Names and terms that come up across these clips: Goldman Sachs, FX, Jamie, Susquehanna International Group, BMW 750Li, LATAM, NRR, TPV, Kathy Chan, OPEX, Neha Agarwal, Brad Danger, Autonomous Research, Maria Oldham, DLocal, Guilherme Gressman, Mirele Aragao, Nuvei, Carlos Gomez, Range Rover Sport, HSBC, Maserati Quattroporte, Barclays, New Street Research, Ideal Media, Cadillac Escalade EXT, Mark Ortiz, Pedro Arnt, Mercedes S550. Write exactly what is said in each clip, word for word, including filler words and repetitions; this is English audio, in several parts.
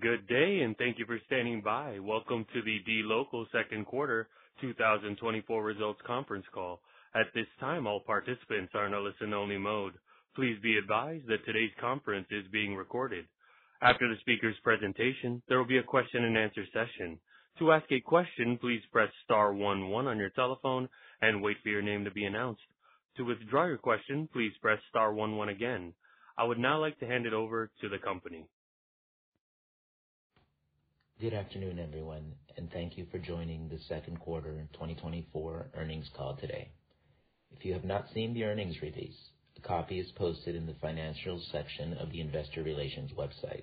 Good day, and thank you for standing by. Welcome to the DLocal Second Quarter twenty twenty-four Results Conference Call. At this time, all participants are in a listen-only mode. Please be advised that today's conference is being recorded. After the speaker's presentation, there will be a question-and-answer session. To ask a question, please press star one one on your telephone and wait for your name to be announced. To withdraw your question, please press star one one again. I would now like to hand it over to the company. Good afternoon, everyone, and thank you for joining the second quarter twenty twenty-four earnings call today. If you have not seen the earnings release, a copy is posted in the financials section of the Investor Relations website.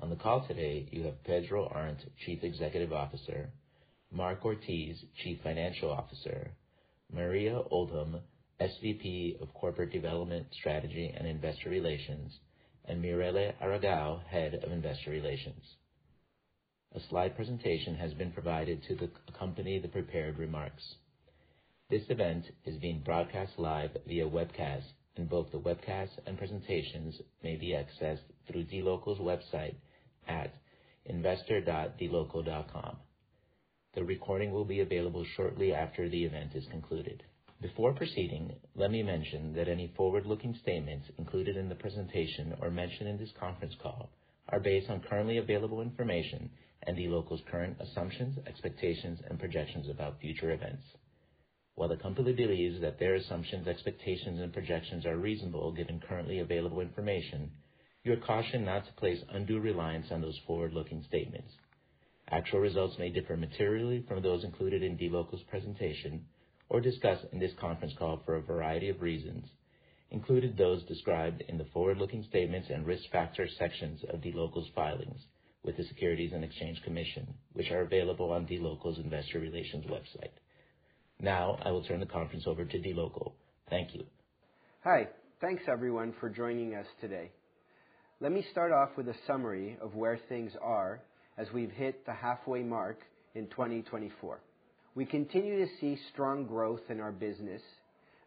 On the call today, you have Pedro Arnt, Chief Executive Officer, Mark Ortiz, Chief Financial Officer, Maria Oldham, S V P of Corporate Development, Strategy, and Investor Relations, and Mirele Aragao, Head of Investor Relations. A slide presentation has been provided to the, accompany the prepared remarks. This event is being broadcast live via webcast, and both the webcast and presentations may be accessed through DLocal's website at investor dot d local dot com. The recording will be available shortly after the event is concluded. Before proceeding, let me mention that any forward-looking statements included in the presentation or mentioned in this conference call are based on currently available information and DLocal's current assumptions, expectations, and projections about future events. While the company believes that their assumptions, expectations, and projections are reasonable given currently available information, you are cautioned not to place undue reliance on those forward-looking statements. Actual results may differ materially from those included in DLocal's presentation or discussed in this conference call for a variety of reasons, including those described in the forward-looking statements and risk factor sections of DLocal's filings with the Securities and Exchange Commission, which are available on DLocal's Investor Relations website. Now, I will turn the conference over to DLocal. Thank you. Hi. Thanks, everyone, for joining us today. Let me start off with a summary of where things are as we've hit the halfway mark in twenty twenty-four. We continue to see strong growth in our business,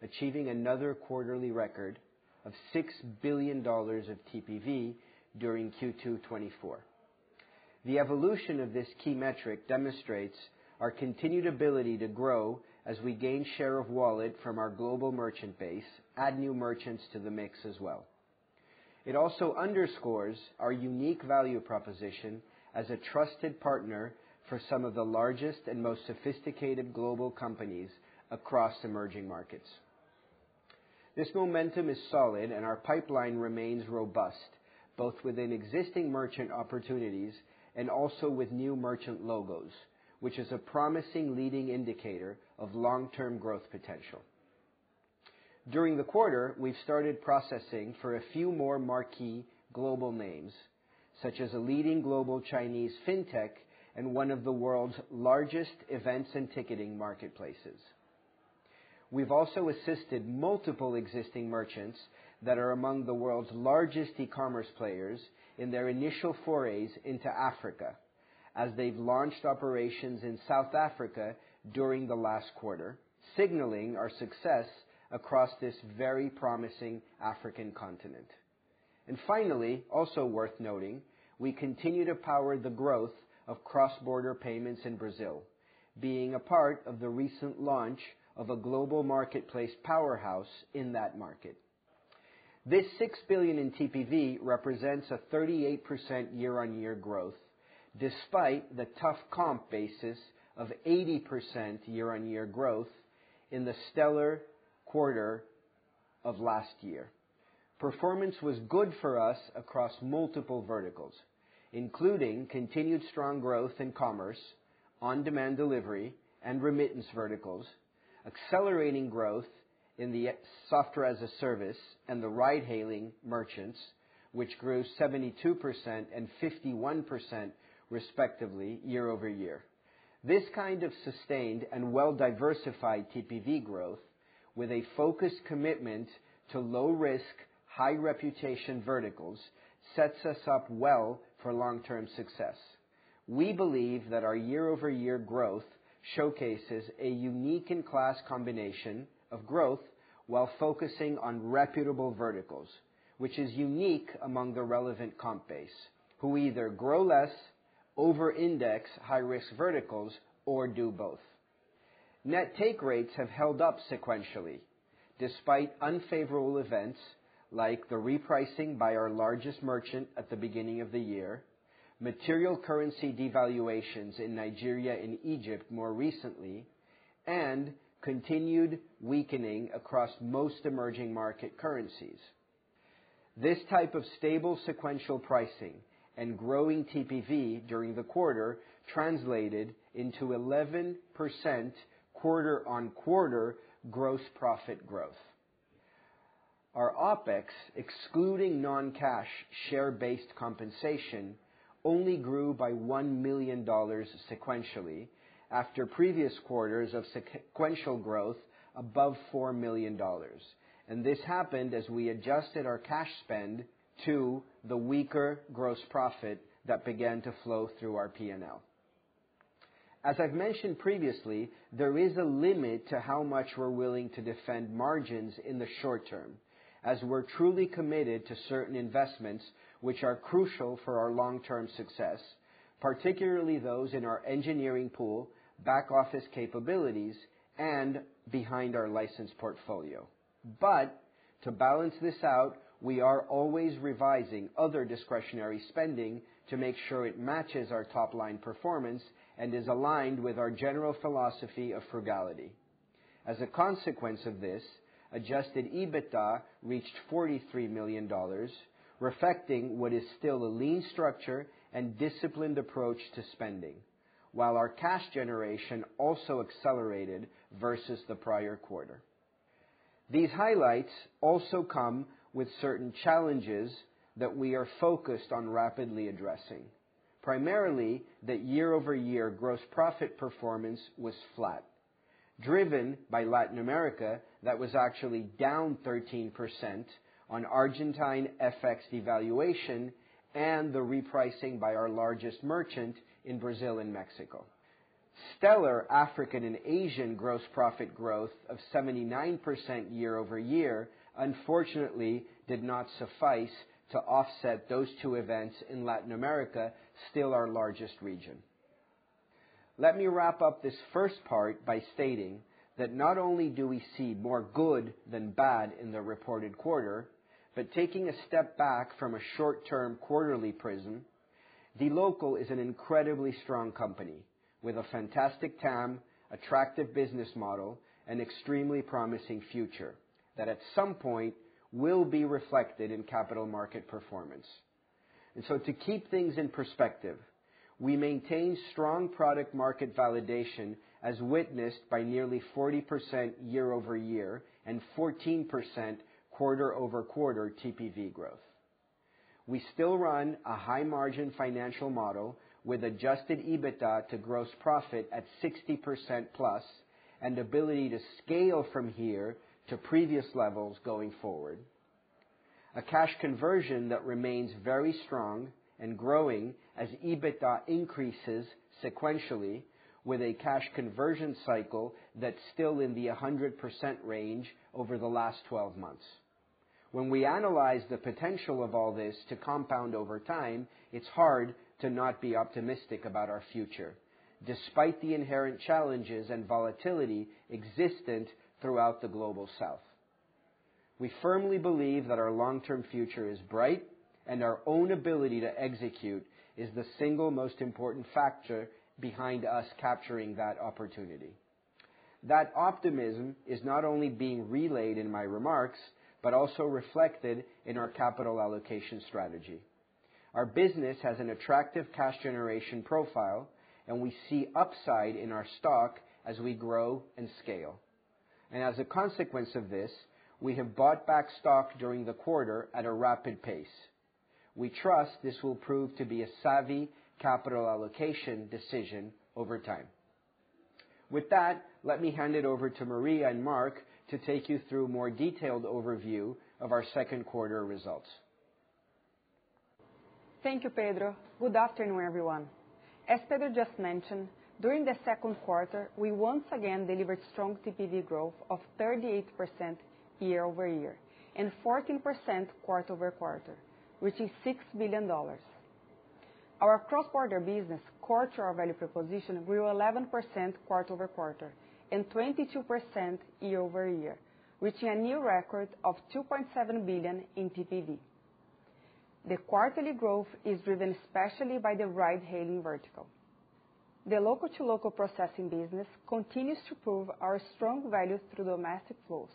achieving another quarterly record of six billion dollars of T P V during Q two twenty-four. The evolution of this key metric demonstrates our continued ability to grow as we gain share of wallet from our global merchant base, add new merchants to the mix as well. It also underscores our unique value proposition as a trusted partner for some of the largest and most sophisticated global companies across emerging markets. This momentum is solid, and our pipeline remains robust, both within existing merchant opportunities and also with new merchant logos, which is a promising leading indicator of long-term growth potential. During the quarter, we've started processing for a few more marquee global names, such as a leading global Chinese fintech and one of the world's largest events and ticketing marketplaces. We've also assisted multiple existing merchants that are among the world's largest e-commerce players in their initial forays into Africa, as they've launched operations in South Africa during the last quarter, signaling our success across this very promising African continent. And finally, also worth noting, we continue to power the growth of cross-border payments in Brazil, being a part of the recent launch of a global marketplace powerhouse in that market. This six billion dollars in T P V represents a thirty-eight percent year-on-year growth, despite the tough comp basis of eighty percent year-on-year growth in the stellar quarter of last year. Performance was good for us across multiple verticals, including continued strong growth in commerce, on-demand delivery, and remittance verticals, accelerating growth in the software as a service and the ride-hailing merchants, which grew seventy-two percent and fifty-one percent respectively year over year. This kind of sustained and well-diversified T P V growth, with a focused commitment to low-risk, high-reputation verticals, sets us up well for long-term success. We believe that our year-over-year growth showcases a unique-in-class combination of growth while focusing on reputable verticals, which is unique among the relevant comp base, who either grow less, over-index high-risk verticals, or do both. Net take rates have held up sequentially, despite unfavorable events like the repricing by our largest merchant at the beginning of the year, material currency devaluations in Nigeria and Egypt more recently, and continued weakening across most emerging market currencies. This type of stable sequential pricing and growing T P V during the quarter translated into eleven percent quarter-on-quarter gross profit growth. Our OPEX, excluding non-cash share-based compensation, only grew by one million dollars sequentially after previous quarters of sequential growth above four million dollars, and this happened as we adjusted our cash spend to the weaker gross profit that began to flow through our P and L. As I've mentioned previously, there is a limit to how much we're willing to defend margins in the short term, as we're truly committed to certain investments which are crucial for our long-term success, particularly those in our engineering pool, back-office capabilities, and behind our license portfolio. But to balance this out, we are always revising other discretionary spending to make sure it matches our top-line performance and is aligned with our general philosophy of frugality. As a consequence of this, adjusted EBITDA reached forty-three million dollars, reflecting what is still a lean structure and disciplined approach to spending, while our cash generation also accelerated versus the prior quarter. These highlights also come with certain challenges that we are focused on rapidly addressing, primarily that year-over-year gross profit performance was flat, driven by Latin America that was actually down thirteen percent on Argentine F X devaluation and the repricing by our largest merchant in Brazil and Mexico. Stellar African and Asian gross profit growth of seventy-nine percent year over year, unfortunately, did not suffice to offset those two events in Latin America, still our largest region. Let me wrap up this first part by stating that not only do we see more good than bad in the reported quarter, but taking a step back from a short-term quarterly prism, DLocal is an incredibly strong company with a fantastic T A M, attractive business model, and extremely promising future that at some point will be reflected in capital market performance. And so to keep things in perspective, we maintain strong product market validation as witnessed by nearly forty percent year-over-year and fourteen percent quarter-over-quarter T P V growth. We still run a high-margin financial model with adjusted EBITDA to gross profit at sixty percent plus and ability to scale from here to previous levels going forward. A cash conversion that remains very strong and growing as EBITDA increases sequentially, with a cash conversion cycle that's still in the one hundred percent range over the last twelve months. When we analyze the potential of all this to compound over time, it's hard to not be optimistic about our future, despite the inherent challenges and volatility existent throughout the global South. We firmly believe that our long-term future is bright, and our own ability to execute is the single most important factor behind us capturing that opportunity. That optimism is not only being relayed in my remarks, but also reflected in our capital allocation strategy. Our business has an attractive cash generation profile, and we see upside in our stock as we grow and scale. And as a consequence of this, we have bought back stock during the quarter at a rapid pace. We trust this will prove to be a savvy capital allocation decision over time. With that, let me hand it over to Maria and Mark to take you through a more detailed overview of our second quarter results. Thank you, Pedro. Good afternoon, everyone. As Pedro just mentioned, during the second quarter, we once again delivered strong T P V growth of thirty-eight percent year over year and fourteen percent quarter over quarter, reaching six billion dollars. Our cross-border business core to our value proposition grew eleven percent quarter-over-quarter and twenty-two percent year-over-year, reaching a new record of two point seven billion dollars in T P V. The quarterly growth is driven especially by the ride-hailing vertical. The local-to-local processing business continues to prove our strong value through domestic flows,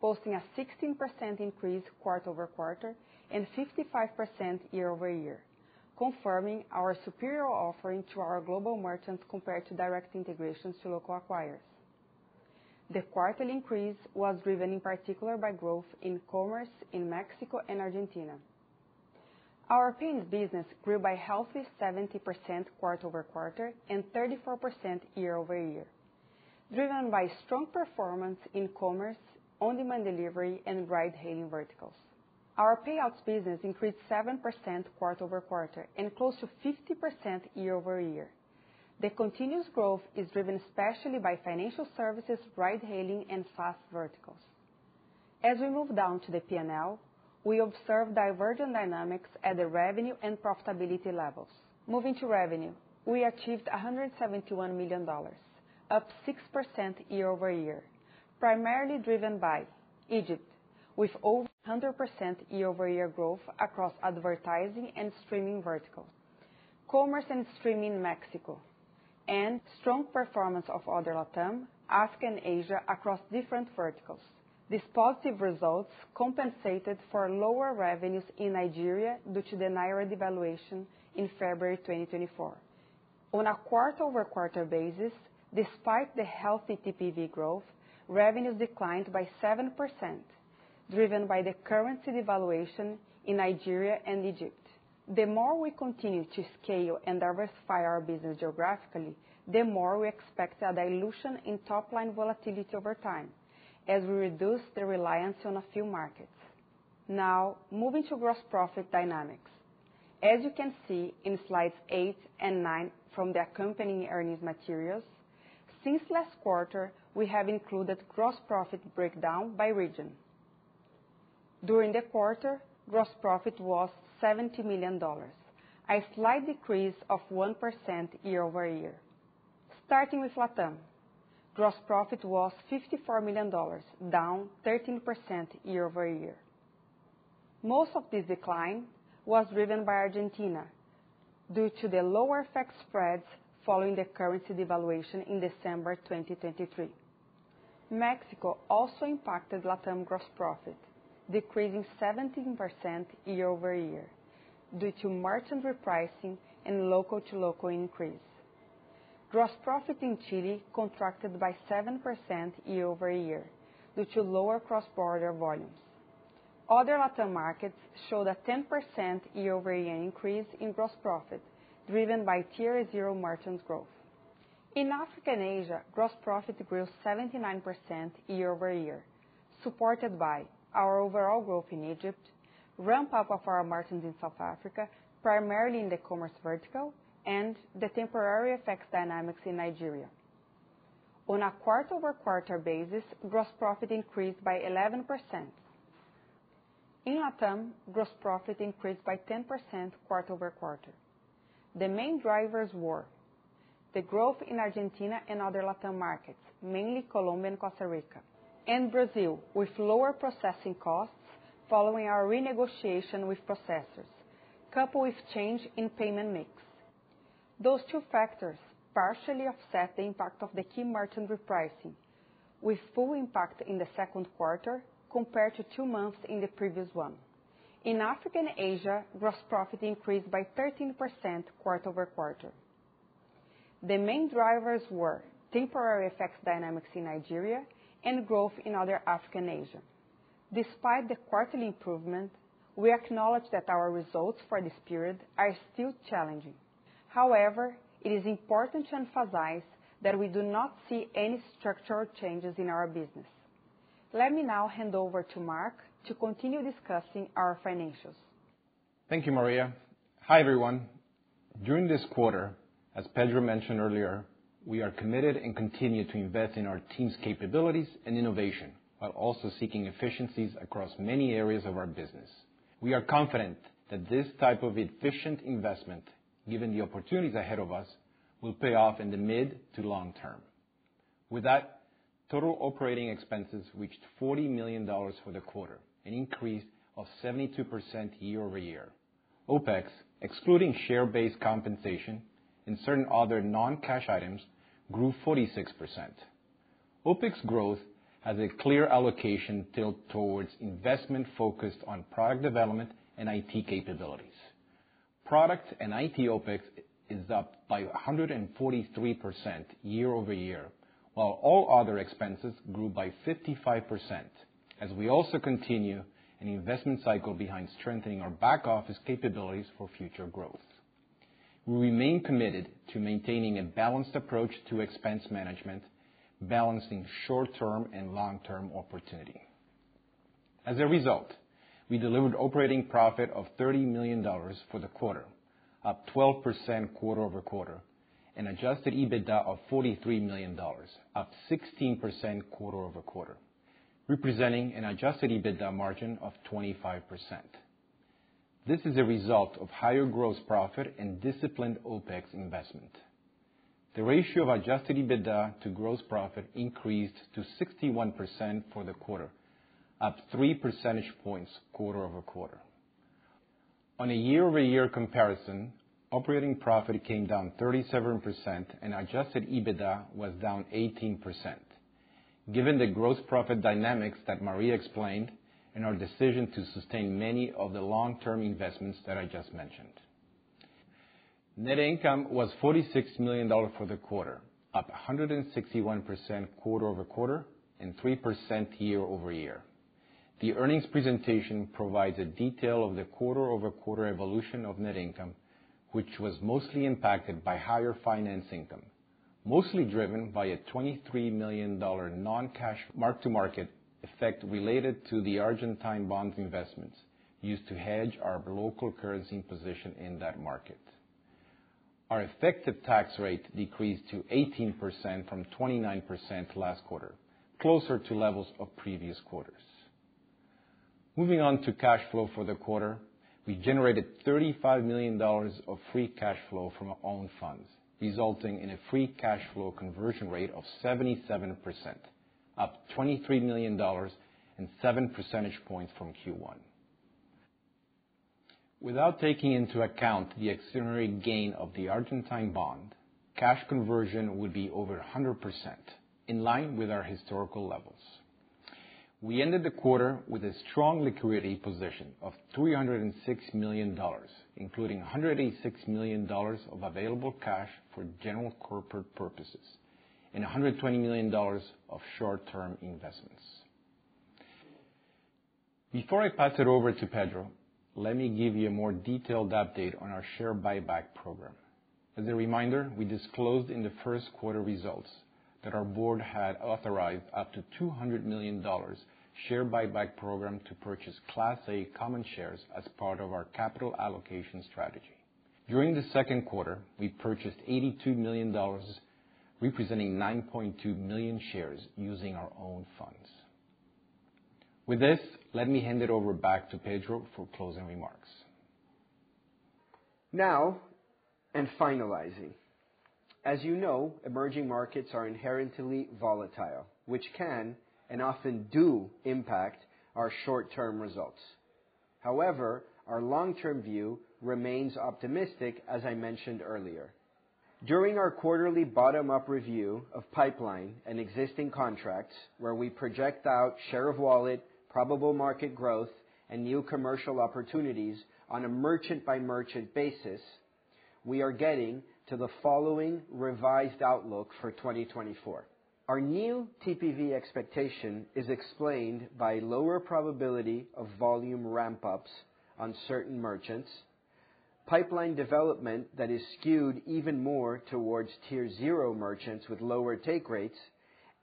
posting a sixteen percent increase quarter-over-quarter and fifty-five percent year-over-year, confirming our superior offering to our global merchants compared to direct integrations to local acquirers. The quarterly increase was driven in particular by growth in commerce in Mexico and Argentina. Our payments business grew by a healthy seventy percent quarter-over-quarter and thirty-four percent year-over-year, driven by strong performance in commerce, on-demand delivery, and ride-hailing verticals. Our payouts business increased seven percent quarter-over-quarter and close to fifty percent year-over-year. The continuous growth is driven especially by financial services, ride-hailing, and fast verticals. As we move down to the P and L, we observe divergent dynamics at the revenue and profitability levels. Moving to revenue, we achieved one hundred seventy-one million dollars, up six percent year-over-year, primarily driven by Egypt, with over one hundred percent year-over-year growth across advertising and streaming verticals, commerce and streaming in Mexico, and strong performance of other LATAM, Africa, and Asia across different verticals. These positive results compensated for lower revenues in Nigeria due to the Naira devaluation in February twenty twenty-four. On a quarter-over-quarter basis, despite the healthy T P V growth, revenues declined by seven percent, driven by the currency devaluation in Nigeria and Egypt. The more we continue to scale and diversify our business geographically, the more we expect a dilution in top-line volatility over time, as we reduce the reliance on a few markets. Now, moving to gross profit dynamics. As you can see in slides eight and nine from the accompanying earnings materials, since last quarter, we have included gross profit breakdown by region. During the quarter, gross profit was seventy million dollars, a slight decrease of one percent year-over-year. Starting with LATAM, gross profit was fifty-four million dollars, down thirteen percent year-over-year. Most of this decline was driven by Argentina due to the lower F X spreads following the currency devaluation in December twenty twenty-three. Mexico also impacted LATAM gross profit, decreasing seventeen percent year-over-year due to merchant repricing and local-to-local increase. Gross profit in Chile contracted by seven percent year-over-year due to lower cross-border volumes. Other LATAM markets showed a ten percent year-over-year increase in gross profit, driven by tier zero merchant growth. In Africa and Asia, gross profit grew seventy-nine percent year-over-year, supported by our overall growth in Egypt, ramp-up of our merchants in South Africa, primarily in the commerce vertical, and the temporary F X dynamics in Nigeria. On a quarter-over-quarter basis, gross profit increased by eleven percent. In LATAM, gross profit increased by ten percent quarter-over-quarter. The main drivers were the growth in Argentina and other LATAM markets, mainly Colombia and Costa Rica, and Brazil, with lower processing costs following our renegotiation with processors, coupled with change in payment mix. Those two factors partially offset the impact of the key merchant repricing, with full impact in the second quarter compared to two months in the previous one. In Africa and Asia, gross profit increased by thirteen percent quarter-over-quarter. The main drivers were temporary F X dynamics in Nigeria and growth in other Africa and Asia. Despite the quarterly improvement, we acknowledge that our results for this period are still challenging. However, it is important to emphasize that we do not see any structural changes in our business. Let me now hand over to Mark to continue discussing our financials. Thank you, Maria. Hi, everyone. During this quarter, as Pedro mentioned earlier, we are committed and continue to invest in our team's capabilities and innovation, while also seeking efficiencies across many areas of our business. We are confident that this type of efficient investment given the opportunities ahead of us, will pay off in the mid to long term. With that, total operating expenses reached forty million dollars for the quarter, an increase of seventy-two percent year over year. OPEX, excluding share-based compensation and certain other non-cash items, grew forty-six percent. OPEX growth has a clear allocation tilt towards investment focused on product development and I T capabilities. Product and I T OPEX is up by one hundred forty-three percent year over year, while all other expenses grew by fifty-five percent, as we also continue an investment cycle behind strengthening our back office capabilities for future growth. We remain committed to maintaining a balanced approach to expense management, balancing short-term and long-term opportunity. As a result, we delivered operating profit of thirty million dollars for the quarter, up twelve percent quarter over quarter, and adjusted EBITDA of forty-three million dollars, up sixteen percent quarter over quarter, representing an adjusted EBITDA margin of twenty-five percent. This is a result of higher gross profit and disciplined OPEX investment. The ratio of adjusted EBITDA to gross profit increased to sixty-one percent for the quarter, up three percentage points quarter over quarter. On a year-over-year comparison, operating profit came down thirty-seven percent and adjusted EBITDA was down eighteen percent. Given the gross profit dynamics that Maria explained, and our decision to sustain many of the long-term investments that I just mentioned. Net income was forty-six million dollars for the quarter, up one hundred sixty-one percent quarter over quarter and three percent year over year. The earnings presentation provides a detail of the quarter over quarter evolution of net income, which was mostly impacted by higher finance income, mostly driven by a twenty-three million dollars non-cash mark-to-market effect related to the Argentine bonds investments used to hedge our local currency position in that market. Our effective tax rate decreased to eighteen percent from twenty-nine percent last quarter, closer to levels of previous quarters. Moving on to cash flow for the quarter, we generated thirty-five million dollars of free cash flow from our own funds, resulting in a free cash flow conversion rate of seventy-seven percent. Up twenty-three million dollars and seven percentage points from Q one. Without taking into account the extraordinary gain of the Argentine bond, cash conversion would be over one hundred percent, in line with our historical levels. We ended the quarter with a strong liquidity position of three hundred six million dollars, including one hundred eighty-six million dollars of available cash for general corporate purposes, and one hundred twenty million dollars of short-term investments. Before I pass it over to Pedro, let me give you a more detailed update on our share buyback program. As a reminder, we disclosed in the first quarter results that our board had authorized up to two hundred million dollars share buyback program to purchase Class A common shares as part of our capital allocation strategy. During the second quarter, we purchased eighty-two million dollars, representing nine point two million shares using our own funds. With this, let me hand it over back to Pedro for closing remarks. Now, and finalizing. As you know, emerging markets are inherently volatile, which can and often do impact our short-term results. However, our long-term view remains optimistic, as I mentioned earlier. During our quarterly bottom-up review of pipeline and existing contracts, where we project out share of wallet, probable market growth, and new commercial opportunities on a merchant-by-merchant basis, we are getting to the following revised outlook for twenty twenty-four. Our new T P V expectation is explained by lower probability of volume ramp-ups on certain merchants, pipeline development that is skewed even more towards tier zero merchants with lower take rates,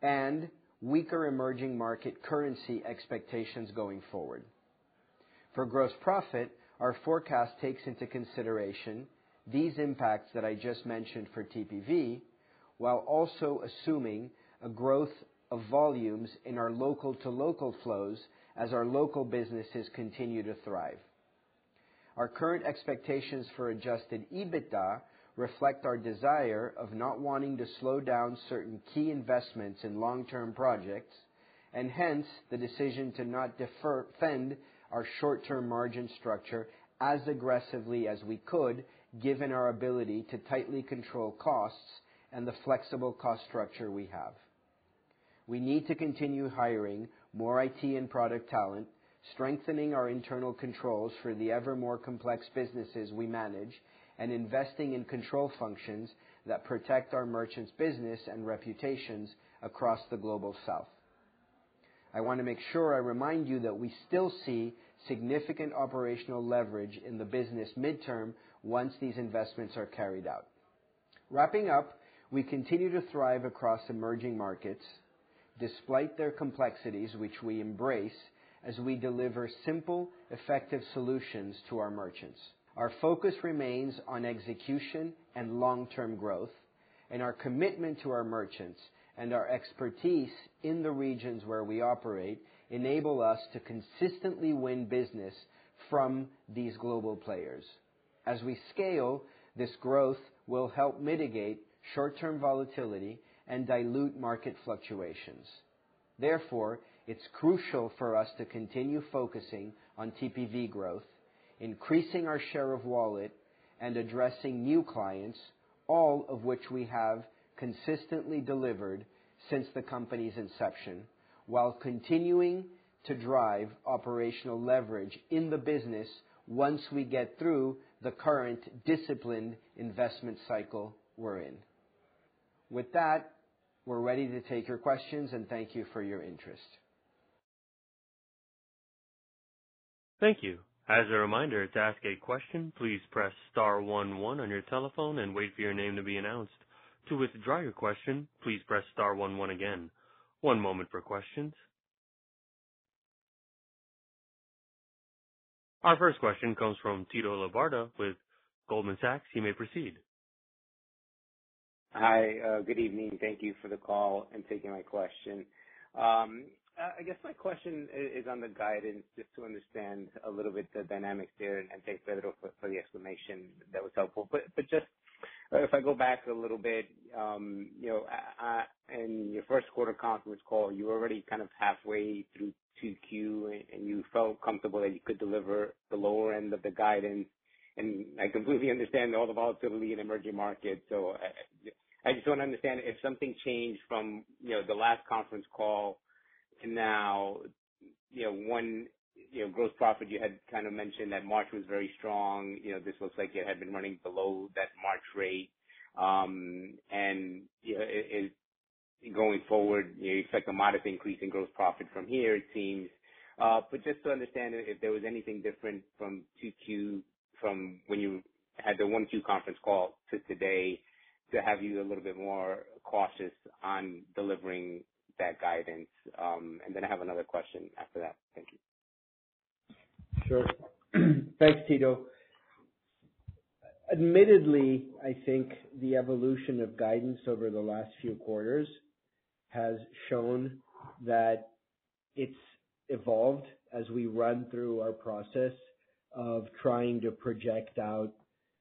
and weaker emerging market currency expectations going forward. For gross profit, our forecast takes into consideration these impacts that I just mentioned for T P V, while also assuming a growth of volumes in our local to local flows as our local businesses continue to thrive. Our current expectations for adjusted EBITDA reflect our desire of not wanting to slow down certain key investments in long-term projects, and hence the decision to not defend our short-term margin structure as aggressively as we could, given our ability to tightly control costs and the flexible cost structure we have. We need to continue hiring more I T and product talent, strengthening our internal controls for the ever more complex businesses we manage, and investing in control functions that protect our merchants' business and reputations across the Global South. I want to make sure I remind you that we still see significant operational leverage in the business midterm once these investments are carried out. Wrapping up, we continue to thrive across emerging markets, despite their complexities, which we embrace as we deliver simple, effective solutions to our merchants. Our focus remains on execution and long-term growth, and our commitment to our merchants and our expertise in the regions where we operate enable us to consistently win business from these global players. As we scale, this growth will help mitigate short-term volatility and dilute market fluctuations. Therefore, it's crucial for us to continue focusing on T P V growth, increasing our share of wallet, and addressing new clients, all of which we have consistently delivered since the company's inception, while continuing to drive operational leverage in the business once we get through the current disciplined investment cycle we're in. With that, we're ready to take your questions, and thank you for your interest. Thank you. As a reminder, to ask a question, please press star one one on your telephone and wait for your name to be announced. To withdraw your question, please press star one one again. One moment for questions. Our first question comes from Tito Labarta with Goldman Sachs. You may proceed. Hi, uh, good evening. Thank you for the call and taking my question. Um, I guess my question is on the guidance, just to understand a little bit the dynamics there, and thank Pedro for, for the explanation. That was helpful. But, but just if I go back a little bit, um, you know, I, I, in your first quarter conference call, you were already kind of halfway through two Q, and, and you felt comfortable that you could deliver the lower end of the guidance. And I completely understand all the volatility in emerging markets. So I, I just want to understand if something changed from, you know, the last conference call to now. You know, one, you know, gross profit, you had kind of mentioned that March was very strong. You know, this looks like it had been running below that March rate. Um, and, you know, it, it, going forward, you know, you expect a modest increase in gross profit from here, it seems. Uh, but just to understand if there was anything different from two Q, from when you had the one Q conference call to today, to have you a little bit more cautious on delivering that guidance. Um, and then I have another question after that. Thank you. Sure. Thanks, Tito. Admittedly, I think the evolution of guidance over the last few quarters has shown that it's evolved as we run through our process of trying to project out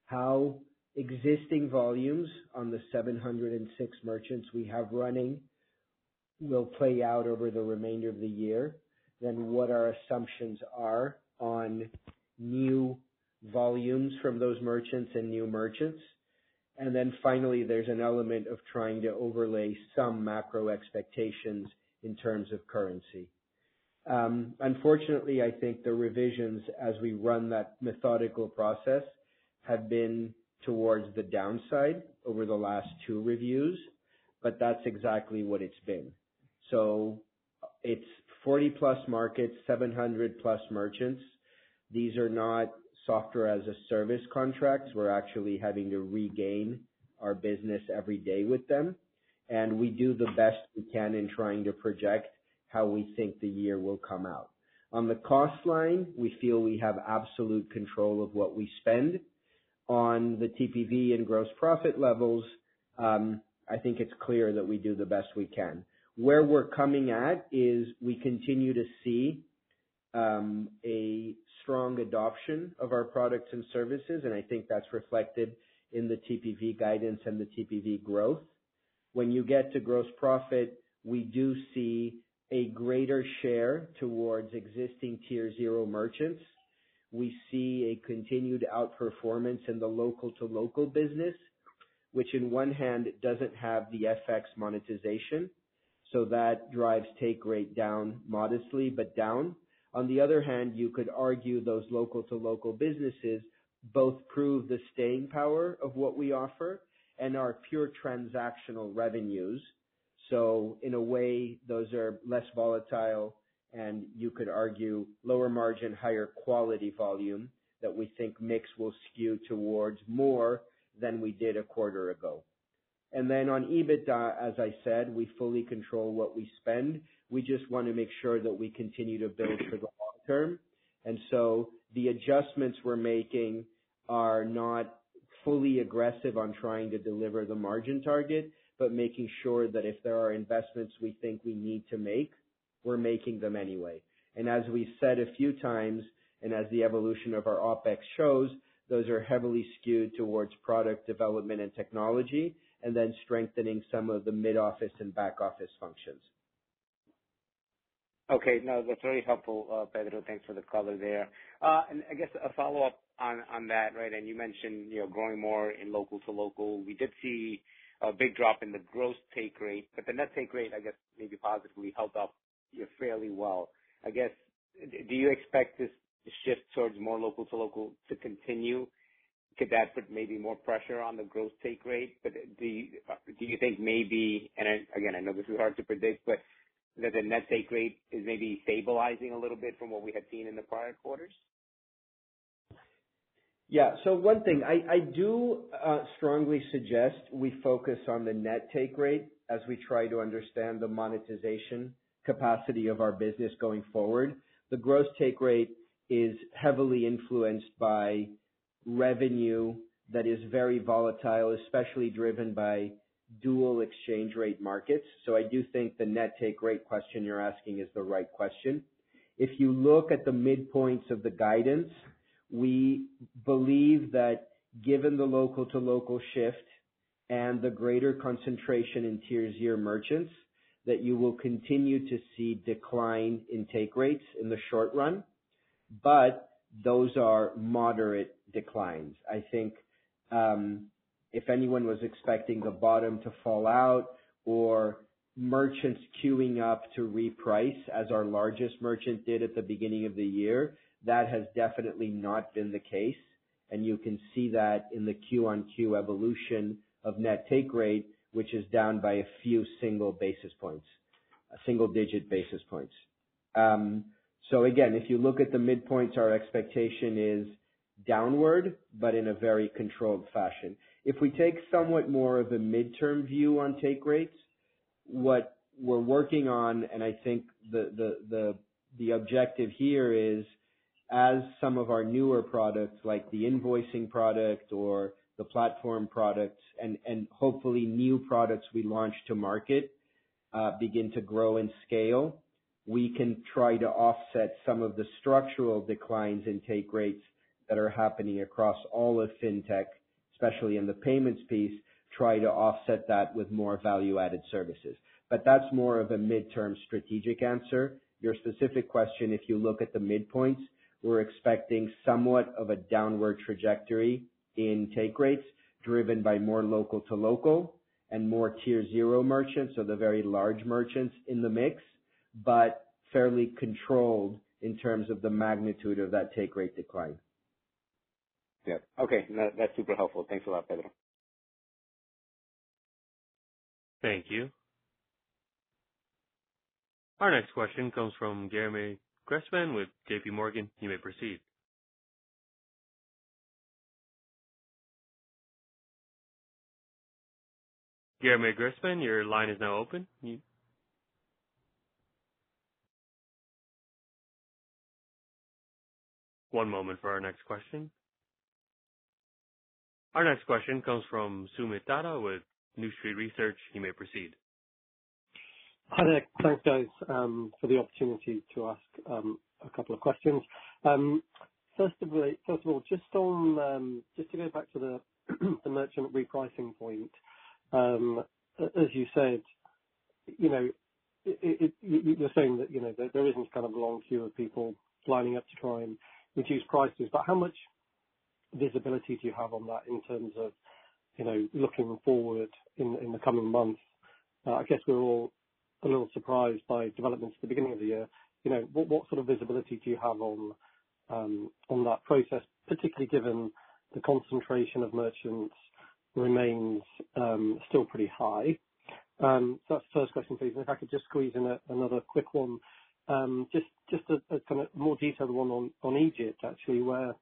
how existing volumes on the seven hundred six merchants we have running will play out over the remainder of the year, then what our assumptions are on new volumes from those merchants and new merchants. And then finally, there's an element of trying to overlay some macro expectations in terms of currency. Um, unfortunately, I think the revisions as we run that methodical process have been towards the downside over the last two reviews, but that's exactly what it's been. So it's forty plus markets, seven hundred plus merchants. These are not software as a service contracts. We're actually having to regain our business every day with them. And we do the best we can in trying to project how we think the year will come out. On the cost line, we feel we have absolute control of what we spend. On the T P V and gross profit levels, um, I think it's clear that we do the best we can. Where we're coming at is we continue to see um, a strong adoption of our products and services, and I think that's reflected in the T P V guidance and the T P V growth. When you get to gross profit, we do see a greater share towards existing tier zero merchants. We see a continued outperformance in the local to local business, which in one hand doesn't have the F X monetization, so that drives take rate down modestly, but down. On the other hand, you could argue those local to local businesses both prove the staying power of what we offer and are pure transactional revenues. So in a way, those are less volatile and you could argue lower margin, higher quality volume that we think mix will skew towards more than we did a quarter ago. And then on EBITDA, as I said, we fully control what we spend. We just want to make sure that we continue to build for the long term. And so the adjustments we're making are not fully aggressive on trying to deliver the margin target, but making sure that if there are investments we think we need to make, we're making them anyway. And as we've said a few times, and as the evolution of our OPEX shows, those are heavily skewed towards product development and technology, and then strengthening some of the mid-office and back-office functions. Okay, no, that's very helpful, uh, Pedro. Thanks for the color there. Uh, and I guess a follow-up on, on that, right, and you mentioned, you know, growing more in local to local. We did see a big drop in the gross take rate, but the net take rate, I guess, maybe positively held up, you know, fairly well. I guess, do you expect this shift towards more local to local to continue? Could that put maybe more pressure on the gross take rate? But do you, do you think maybe, and I, again, I know this is hard to predict, but that the net take rate is maybe stabilizing a little bit from what we had seen in the prior quarters? Yeah, so one thing, I, I do uh, strongly suggest we focus on the net take rate as we try to understand the monetization capacity of our business going forward. The gross take rate is heavily influenced by revenue that is very volatile, especially driven by dual exchange rate markets. So I do think the net take rate question you're asking is the right question. If you look at the midpoints of the guidance, we believe that given the local to local shift and the greater concentration in tier zero merchants, that you will continue to see decline in take rates in the short run, but those are moderate declines. I think um, if anyone was expecting the bottom to fall out or merchants queuing up to reprice, as our largest merchant did at the beginning of the year, that has definitely not been the case. And you can see that in the Q-on-Q evolution of net take rate, which is down by a few single basis points, single-digit basis points. Um, So again, if you look at the midpoints, our expectation is downward, but in a very controlled fashion. If we take somewhat more of a midterm view on take rates, what we're working on, and I think the, the, the, the objective here is, as some of our newer products like the invoicing product or the platform products and, and hopefully new products we launch to market uh, begin to grow and scale, we can try to offset some of the structural declines in take rates that are happening across all of fintech, especially in the payments piece, try to offset that with more value-added services. But that's more of a midterm strategic answer. Your specific question, if you look at the midpoints, we're expecting somewhat of a downward trajectory in take rates, driven by more local to local and more tier zero merchants, so the very large merchants in the mix, but fairly controlled in terms of the magnitude of that take rate decline. Yeah. Okay. No, that's super helpful. Thanks a lot, Pedro. Thank you. Our next question comes from Guilherme Gressman with J P Morgan. You may proceed. Guilherme Gressman, your line is now open. You- One moment for our next question. Our next question comes from Sumit Dada with New Street Research. You may proceed. Hi there. Thanks, guys, um, for the opportunity to ask um, a couple of questions. Um, first of all, first of all, just on um, just to go back to the the merchant repricing point, um, as you said, you know, it, it, you're saying that you know there, there isn't kind of a long queue of people lining up to try and reduce prices, but how much visibility do you have on that in terms of, you know, looking forward in in the coming months? Uh, I guess we're all a little surprised by developments at the beginning of the year. You know, what, what sort of visibility do you have on um, on that process, particularly given the concentration of merchants remains um, still pretty high? Um, so that's the first question, please. And if I could just squeeze in a, another quick one, um, just just a, a kind of more detailed one on, on Egypt, actually, where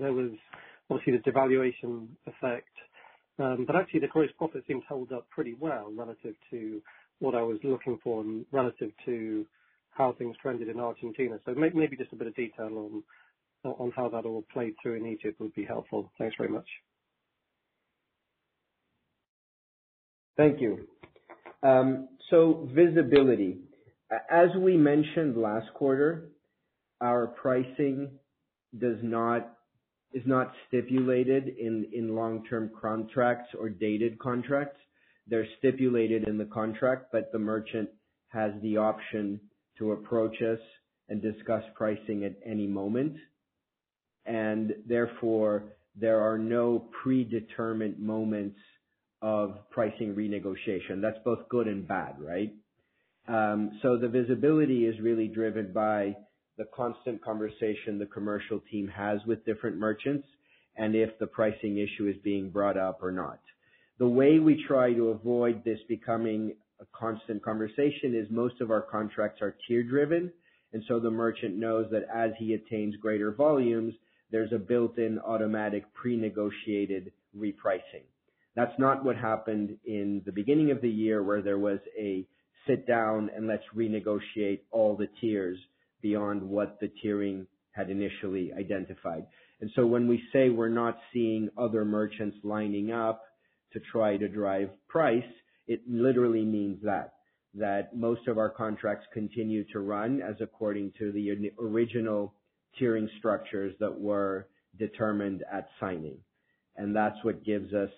there was obviously the devaluation effect, um, but actually the gross profit seems held up pretty well relative to what I was looking for and relative to how things trended in Argentina. So maybe, maybe just a bit of detail on on how that all played through in Egypt would be helpful. Thanks very much. Thank you. Um, so visibility. As we mentioned last quarter, our pricing does not is not stipulated in, in long-term contracts or dated contracts. They're stipulated in the contract, but the merchant has the option to approach us and discuss pricing at any moment. And therefore, there are no predetermined moments of pricing renegotiation. That's both good and bad, right? Um, so the visibility is really driven by the constant conversation the commercial team has with different merchants and if the pricing issue is being brought up or not. The way we try to avoid this becoming a constant conversation is most of our contracts are tier driven. And so the merchant knows that as he attains greater volumes, there's a built-in automatic pre-negotiated repricing. That's not what happened in the beginning of the year where there was a sit down and let's renegotiate all the tiers beyond what the tiering had initially identified. And so when we say we're not seeing other merchants lining up to try to drive price, it literally means that, that most of our contracts continue to run as according to the original tiering structures that were determined at signing. And that's what gives us,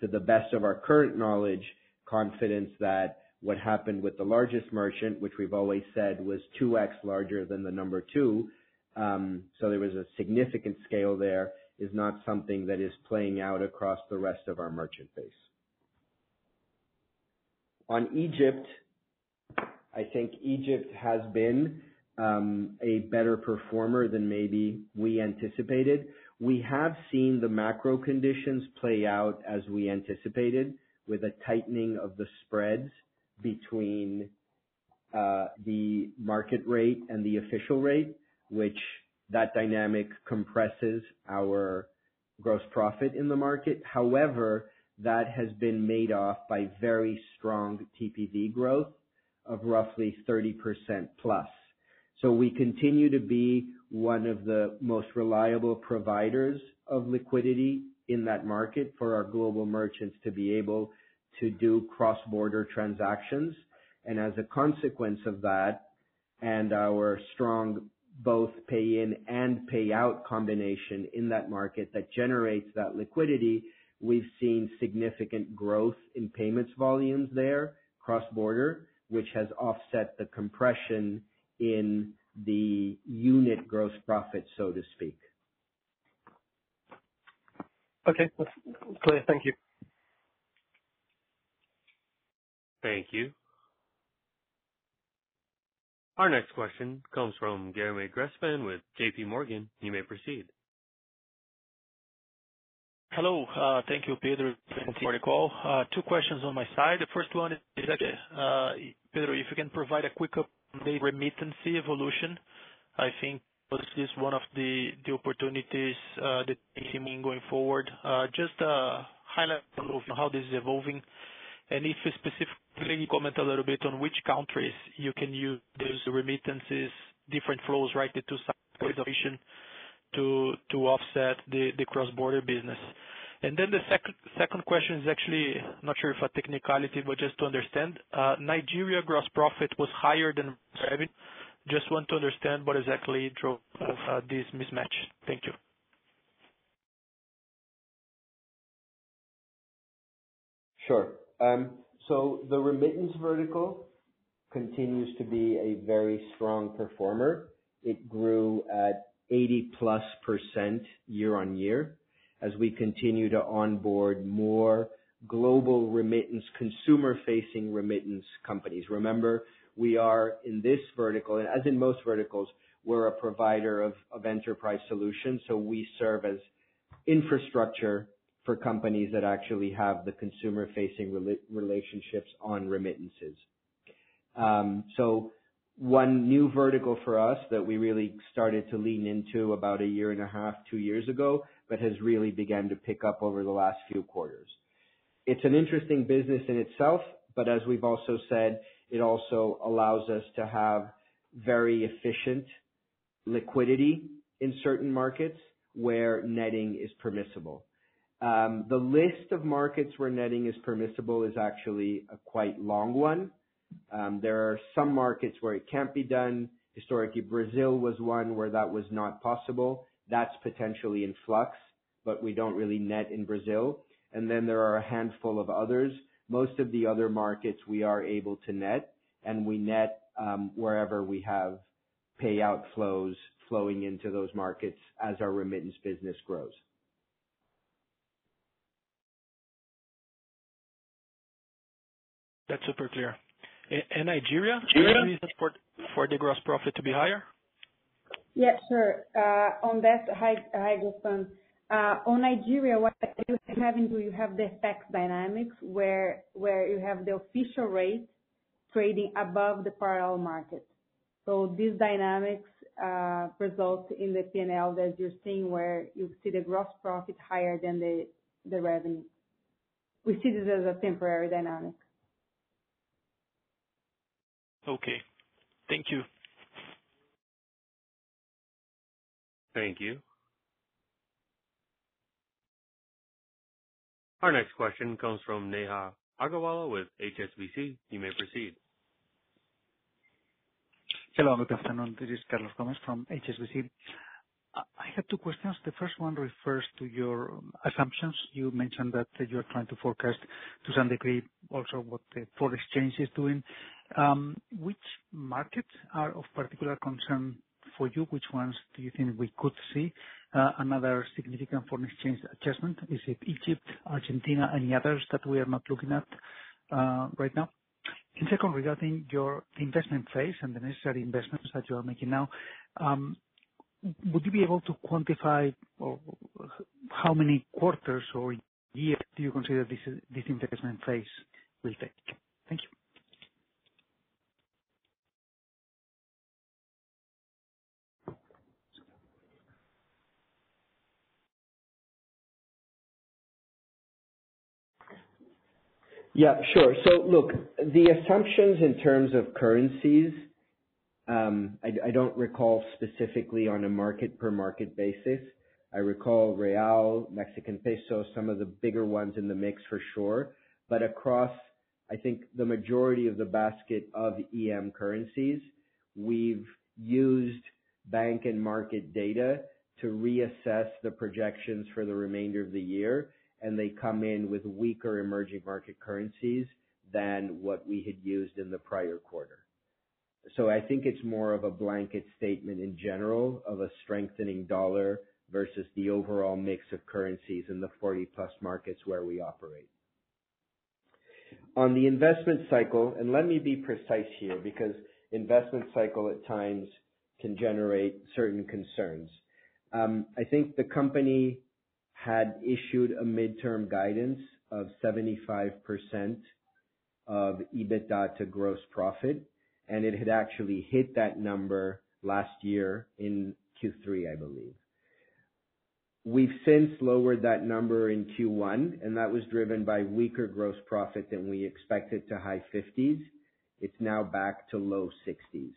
to the best of our current knowledge, confidence that what happened with the largest merchant, which we've always said was two X larger than the number two, um, so there was a significant scale there, is not something that is playing out across the rest of our merchant base. On Egypt, I think Egypt has been um, a better performer than maybe we anticipated. We have seen the macro conditions play out as we anticipated, with a tightening of the spreads between uh, the market rate and the official rate, which that dynamic compresses our gross profit in the market. However, that has been made off by very strong T P V growth of roughly thirty percent plus. So we continue to be one of the most reliable providers of liquidity in that market for our global merchants to be able to do cross-border transactions. And as a consequence of that, and our strong both pay in and pay out combination in that market that generates that liquidity, we've seen significant growth in payments volumes there cross-border, which has offset the compression in the unit gross profit, so to speak. Okay, that's clear. Thank you. Thank you. Our next question comes from Guilherme Gressman with J P Morgan. You may proceed. Hello. Uh, thank you, Pedro, for the call. Uh, two questions on my side. The first one is, uh, Pedro, if you can provide a quick update on remittance evolution. I think this is one of the, the opportunities uh, that you mean going forward. Uh, just a highlight of how this is evolving. And if you specifically comment a little bit on which countries you can use those remittances, different flows, right, the two sides of the ocean to, to offset the, the cross-border business. And then the sec second question is actually, not sure if a technicality, but just to understand, uh, Nigeria gross profit was higher than revenue Just want to understand what exactly drove uh, this mismatch. Thank you. Sure. Um, so the remittance vertical continues to be a very strong performer. It grew at eighty plus percent year on year as we continue to onboard more global remittance, consumer-facing remittance companies. Remember, we are in this vertical, and as in most verticals, we're a provider of, of enterprise solutions. So we serve as infrastructure for companies that actually have the consumer-facing rela- relationships on remittances. Um, so one new vertical for us that we really started to lean into about a year and a half, two years ago, but has really began to pick up over the last few quarters. It's an interesting business in itself, but as we've also said, it also allows us to have very efficient liquidity in certain markets where netting is permissible. Um, the list of markets where netting is permissible is actually a quite long one. Um, there are some markets where it can't be done. Historically, Brazil was one where that was not possible. That's potentially in flux, but we don't really net in Brazil. And then there are a handful of others. Most of the other markets we are able to net, and we net um, wherever we have payout flows flowing into those markets as our remittance business grows. That's super clear. And Nigeria, any reason for, for the gross profit to be higher? Yeah, sure. Uh, on that, hi, hi, Gressman. Uh, on Nigeria, what you have into you have the F X dynamics where where you have the official rate trading above the parallel market. So these dynamics uh, result in the P and L that you're seeing, where you see the gross profit higher than the the revenue. We see this as a temporary dynamic. Okay. Thank you. Thank you. Our next question comes from Neha Agarwal with H S B C. You may proceed. Hello, good afternoon. This is Carlos Gomez from H S B C. I have two questions. The first one refers to your assumptions. You mentioned that you're trying to forecast to some degree also what the foreign exchange is doing. Um, which markets are of particular concern for you? Which ones do you think we could see uh, another significant foreign exchange adjustment? Is it Egypt, Argentina, any others that we are not looking at uh, right now? And second, regarding your investment phase and the necessary investments that you are making now, um, would you be able to quantify or how many quarters or years do you consider this, this investment phase will take? Thank you. Yeah, sure. So look, the assumptions in terms of currencies, um, I, I don't recall specifically on a market per market basis. I recall real, Mexican peso, some of the bigger ones in the mix for sure. But across, I think, the majority of the basket of E M currencies, we've used bank and market data to reassess the projections for the remainder of the year, and they come in with weaker emerging market currencies than what we had used in the prior quarter. So I think it's more of a blanket statement in general of a strengthening dollar versus the overall mix of currencies in the forty plus markets where we operate. On the investment cycle, and let me be precise here because investment cycle at times can generate certain concerns. Um, I think the company had issued a midterm guidance of seventy-five percent of EBITDA to gross profit, and it had actually hit that number last year in Q three, I believe. We've since lowered that number in Q one, and that was driven by weaker gross profit than we expected to high fifties. It's now back to low sixties.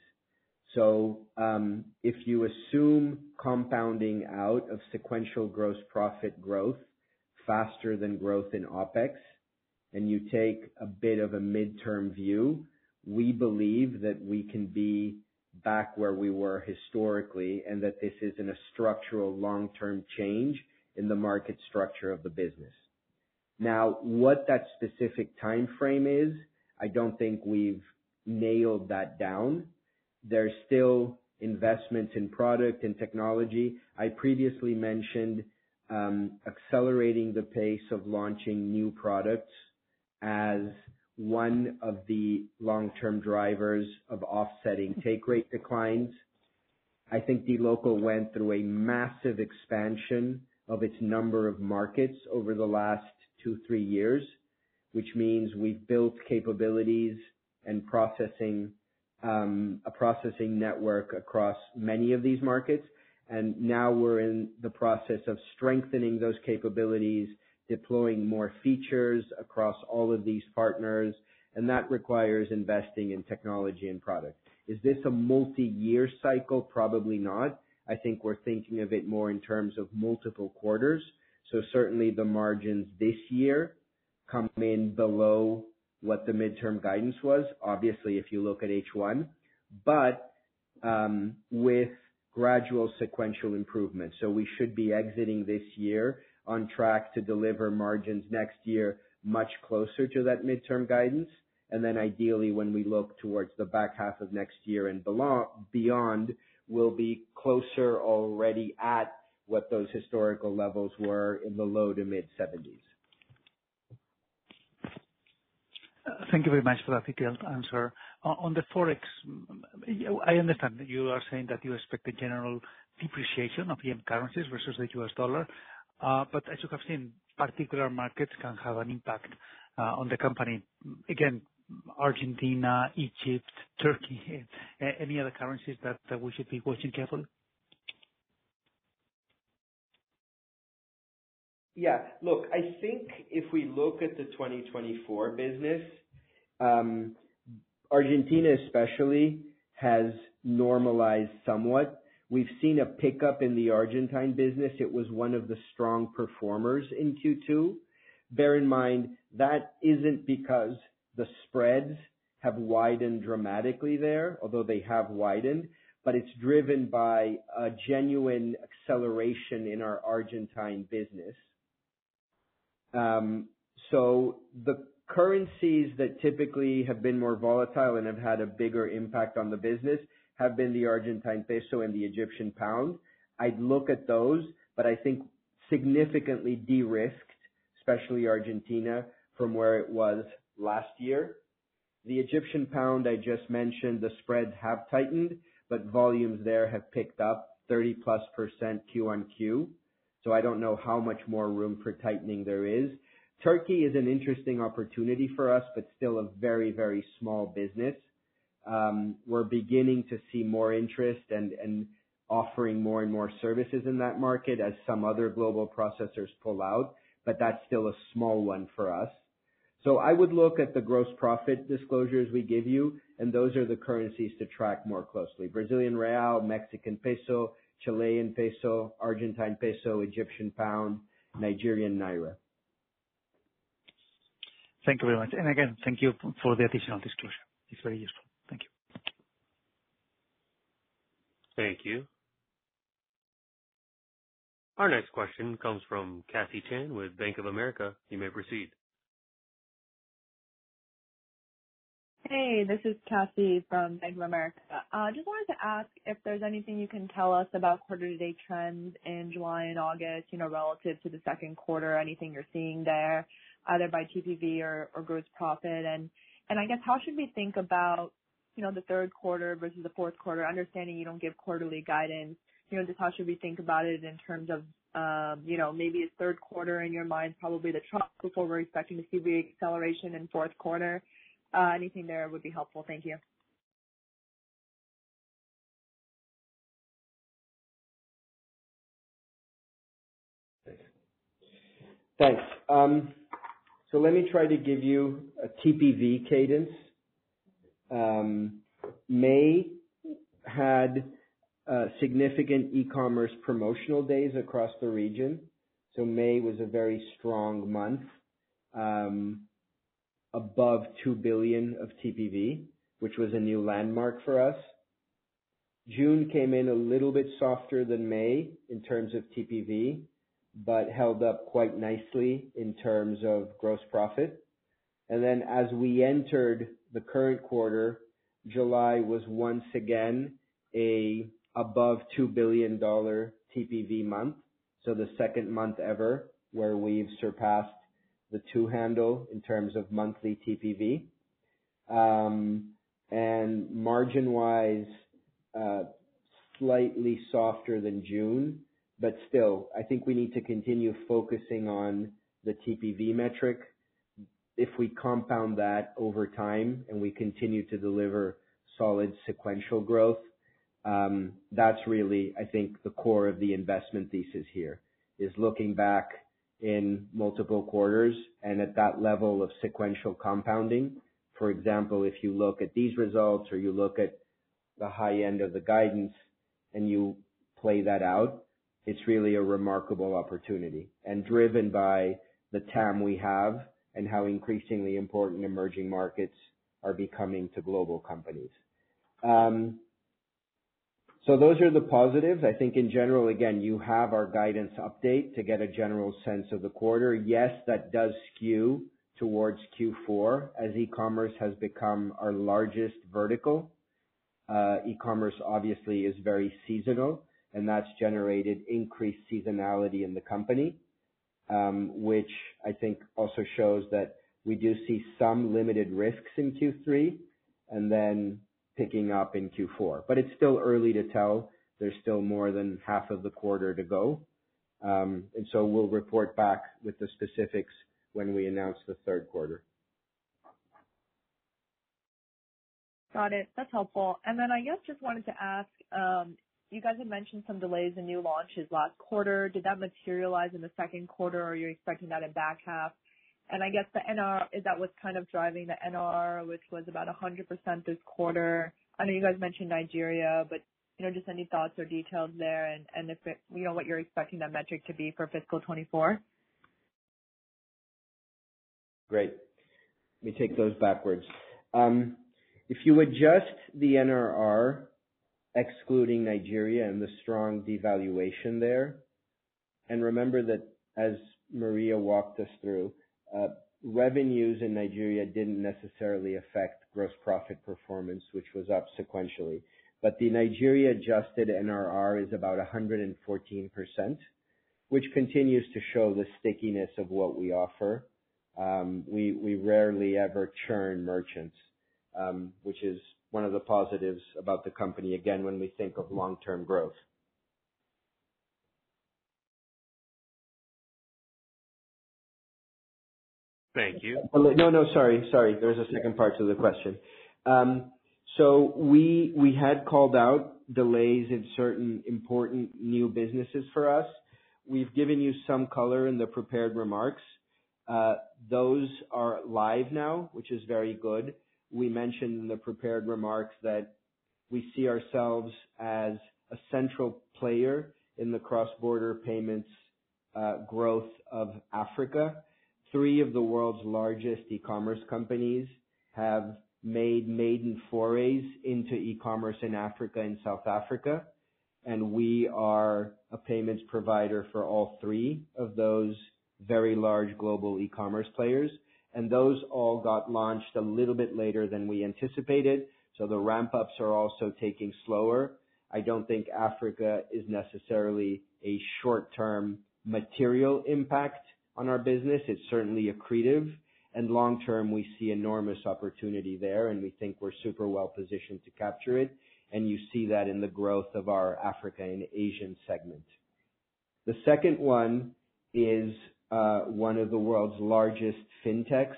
So um, if you assume compounding out of sequential gross profit growth faster than growth in OPEX, and you take a bit of a midterm view, we believe that we can be back where we were historically, and that this isn't a structural long-term change in the market structure of the business. Now, what that specific time frame is, I don't think we've nailed that down. There's still investments in product and technology. I previously mentioned um, accelerating the pace of launching new products as one of the long-term drivers of offsetting take rate declines. I think DLocal went through a massive expansion of its number of markets over the last two, three years, which means we've built capabilities and processing, um, a processing network across many of these markets. And now we're in the process of strengthening those capabilities, deploying more features across all of these partners, and that requires investing in technology and product. Is this a multi-year cycle? Probably not. I think we're thinking of it more in terms of multiple quarters. So certainly the margins this year come in below what the midterm guidance was, obviously, if you look at H one, but um, with gradual sequential improvement. So we should be exiting this year on track to deliver margins next year much closer to that midterm guidance. And then ideally, when we look towards the back half of next year and beyond, we'll be closer already at what those historical levels were in the low to mid seventies. Uh, thank you very much for that detailed answer. Uh, on the Forex, I understand that you are saying that you expect a general depreciation of E M currencies versus the U S dollar. Uh, but as you have seen, particular markets can have an impact uh, on the company. Again, Argentina, Egypt, Turkey, uh, any other currencies that uh, we should be watching carefully? Yeah, look, I think if we look at the twenty twenty-four business, um, Argentina especially has normalized somewhat. We've seen a pickup in the Argentine business. It was one of the strong performers in Q two. Bear in mind, that isn't because the spreads have widened dramatically there, although they have widened, but it's driven by a genuine acceleration in our Argentine business. Um, so the currencies that typically have been more volatile and have had a bigger impact on the business have been the Argentine peso and the Egyptian pound. I'd look at those, but I think significantly de-risked, especially Argentina, from where it was last year. The Egyptian pound, I just mentioned, the spreads have tightened, but volumes there have picked up thirty plus percent Q on Q. So I don't know how much more room for tightening there is. Turkey is an interesting opportunity for us, but still a very, very small business. Um, we're beginning to see more interest and, and offering more and more services in that market as some other global processors pull out, but that's still a small one for us. So I would look at the gross profit disclosures we give you, and those are the currencies to track more closely. Brazilian real, Mexican peso, Chilean peso, Argentine peso, Egyptian pound, Nigerian naira. Thank you very much. And again, thank you for the additional disclosure. It's very useful. Thank you. Thank you. Our next question comes from Kathy Chan with Bank of America. You may proceed. Hey, this is Kathy from Bank of America. I uh, just wanted to ask if there's anything you can tell us about quarter-to-date trends in July and August, you know, relative to the second quarter, anything you're seeing there, either by T P V or, or gross profit. And, and I guess how should we think about, you know, the third quarter versus the fourth quarter, understanding you don't give quarterly guidance, you know, just how should we think about it in terms of, um, you know, maybe it's third quarter in your mind, probably the trough before we're expecting to see the acceleration in fourth quarter. Uh, anything there would be helpful. Thank you. Thanks. Um, so let me try to give you a T P V cadence. Um, May had uh, significant e-commerce promotional days across the region. So May was a very strong month, um, above two billion of T P V, which was a new landmark for us. June came in a little bit softer than May in terms of T P V, but held up quite nicely in terms of gross profit. And then as we entered the current quarter, July was once again a above two billion dollars T P V month. So the second month ever where we've surpassed the two handle in terms of monthly T P V. Um, and margin-wise, uh, slightly softer than June, but still, I think we need to continue focusing on the T P V metric. If we compound that over time and we continue to deliver solid sequential growth, um, that's really, I think, the core of the investment thesis here, is looking back in multiple quarters and at that level of sequential compounding. For example, if you look at these results or you look at the high end of the guidance and you play that out, it's really a remarkable opportunity and driven by the T A M we have and how increasingly important emerging markets are becoming to global companies. Um, so those are the positives. I think in general, again, you have our guidance update to get a general sense of the quarter. Yes, that does skew towards Q four as e-commerce has become our largest vertical. Uh, e-commerce obviously is very seasonal, and that's generated increased seasonality in the company, um, which I think also shows that we do see some limited risks in Q three and then picking up in Q four. But it's still early to tell. There's still more than half of the quarter to go. Um, and so we'll report back with the specifics when we announce the third quarter. Got it. That's helpful. And then I guess just wanted to ask, um, you guys had mentioned some delays in new launches last quarter. Did that materialize in the second quarter, or are you expecting that in back half? And I guess the N R, is that what's kind of driving the N R, which was about one hundred percent this quarter? I know you guys mentioned Nigeria, but, you know, just any thoughts or details there, and, and if it, you know, what you're expecting that metric to be for fiscal twenty-four? Great. Let me take those backwards. Um, if you adjust the N R R, excluding Nigeria and the strong devaluation there. And remember that as Maria walked us through, uh, revenues in Nigeria didn't necessarily affect gross profit performance, which was up sequentially. But the Nigeria adjusted N R R is about one hundred fourteen percent, which continues to show the stickiness of what we offer. Um, we, we rarely ever churn merchants, um, which is one of the positives about the company, again, when we think of long-term growth. Thank you. No, no, sorry, sorry. There's a second part to the question. Um, so we we had called out delays in certain important new businesses for us. We've given you some color in the prepared remarks. Uh, those are live now, which is very good. We mentioned in the prepared remarks that we see ourselves as a central player in the cross-border payments uh, growth of Africa. Three of the world's largest e-commerce companies have made maiden forays into e-commerce in Africa and South Africa, and we are a payments provider for all three of those very large global e-commerce players. And those all got launched a little bit later than we anticipated, so the ramp-ups are also taking slower. I don't think Africa is necessarily a short-term material impact on our business. It's certainly accretive, and long-term we see enormous opportunity there, and we think we're super well-positioned to capture it, and you see that in the growth of our Africa and Asian segment. The second one is Uh, one of the world's largest fintechs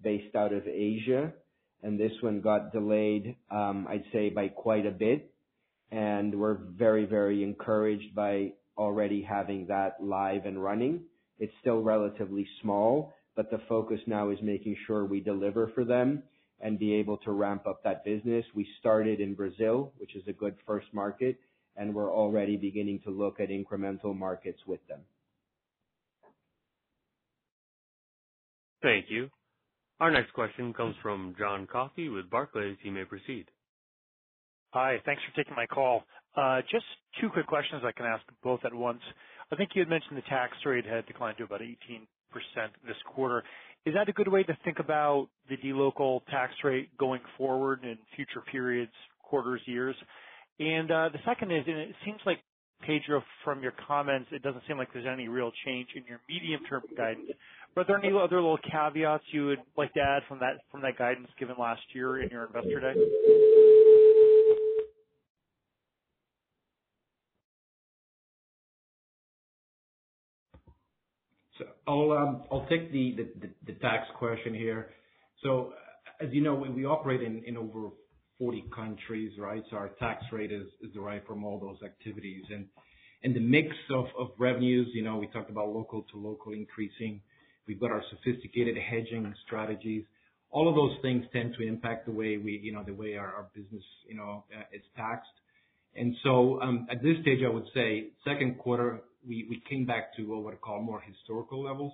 based out of Asia. And this one got delayed, um, I'd say, by quite a bit. And we're very, very encouraged by already having that live and running. It's still relatively small, but the focus now is making sure we deliver for them and be able to ramp up that business. We started in Brazil, which is a good first market, and we're already beginning to look at incremental markets with them. Thank you. Our next question comes from John Coffey with Barclays. You may proceed. Hi, thanks for taking my call. Uh, just two quick questions I can ask both at once. I think you had mentioned the tax rate had declined to about eighteen percent this quarter. Is that a good way to think about the DLocal tax rate going forward in future periods, quarters, years? And uh, the second is, and it seems like, Pedro, from your comments, it doesn't seem like there's any real change in your medium-term guidance. But are there any other little caveats you would like to add from that from that guidance given last year in your Investor Day? So I'll um, I'll take the, the, the, the tax question here. So as you know, we, we operate in, in over forty countries, right? So our tax rate is, is derived from all those activities. And and the mix of, of revenues, you know, we talked about local to local increasing. We've got our sophisticated hedging strategies. All of those things tend to impact the way we, you know, the way our, our business, you know, uh, is taxed. And so um, at this stage, I would say second quarter, we, we came back to what I would call more historical levels,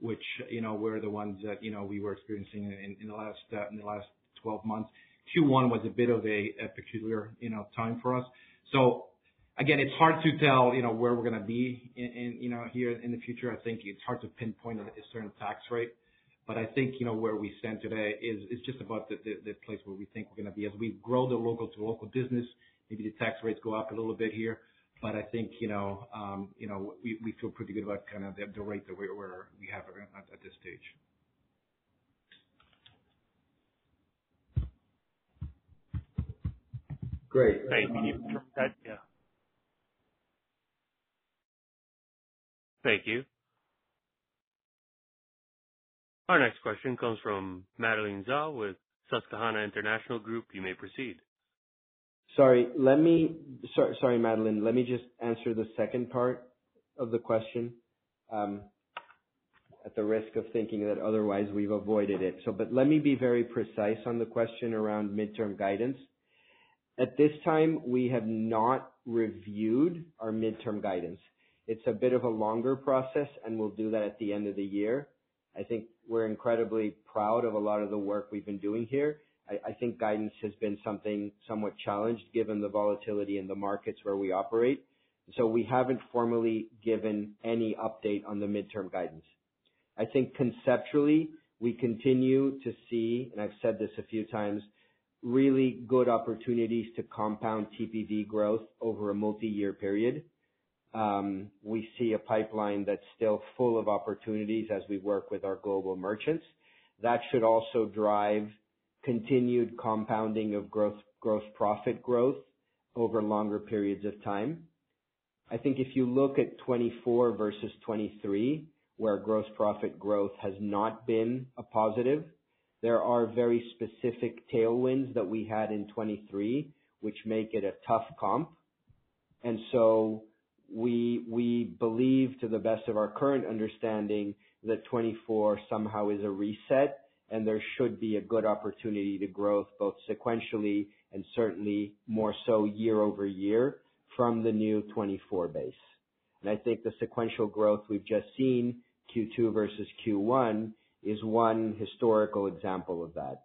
which, you know, were the ones that, you know, we were experiencing in, in the last uh, in the last twelve months. Q one was a bit of a, a peculiar, you know, time for us. So again, it's hard to tell, you know, where we're going to be in, in, you know, here in the future. I think it's hard to pinpoint a certain tax rate, but I think, you know, where we stand today is, is just about the, the, the place where we think we're going to be. As we grow the local to local business, maybe the tax rates go up a little bit here, but I think, you know, um, you know, we, we feel pretty good about kind of the, the rate that we we're, we have at, at this stage. Great. Thank you. Thank you. Our next question comes from Madeline Zhao with Susquehanna International Group. You may proceed. Sorry, let me. Sorry, sorry, Madeline. Let me just answer the second part of the question, um, at the risk of thinking that otherwise we've avoided it. So, but let me be very precise on the question around midterm guidance. At this time, we have not reviewed our midterm guidance. It's a bit of a longer process, and we'll do that at the end of the year. I think we're incredibly proud of a lot of the work we've been doing here. I, I think guidance has been something somewhat challenged given the volatility in the markets where we operate. So we haven't formally given any update on the midterm guidance. I think conceptually, we continue to see, and I've said this a few times, really good opportunities to compound T P V growth over a multi-year period. Um, we see a pipeline that's still full of opportunities as we work with our global merchants. That should also drive continued compounding of growth, gross profit growth over longer periods of time. I think if you look at twenty-four versus twenty-three, where gross profit growth has not been a positive, there are very specific tailwinds that we had in twenty-three, which make it a tough comp. And so we we believe, to the best of our current understanding, that twenty-four somehow is a reset, and there should be a good opportunity to growth both sequentially and certainly more so year over year from the new twenty-four base. And I think the sequential growth we've just seen, Q two versus Q one, is one historical example of that.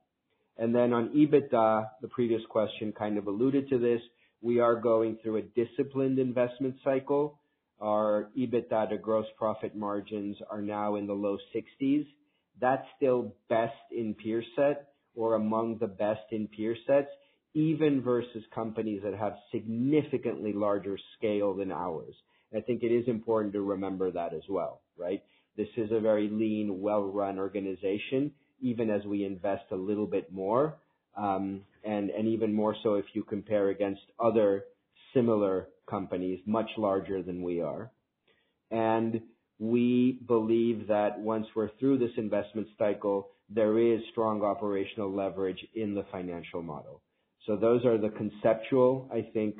And then on EBITDA, the previous question kind of alluded to this. We are going through a disciplined investment cycle. Our EBITDA to gross profit margins are now in the low sixties. That's still best in peer set, or among the best in peer sets, even versus companies that have significantly larger scale than ours. And I think it is important to remember that as well, right? This is a very lean, well-run organization, even as we invest a little bit more, um, and, and even more so if you compare against other similar companies, much larger than we are. And we believe that once we're through this investment cycle, there is strong operational leverage in the financial model. So those are the conceptual, I think,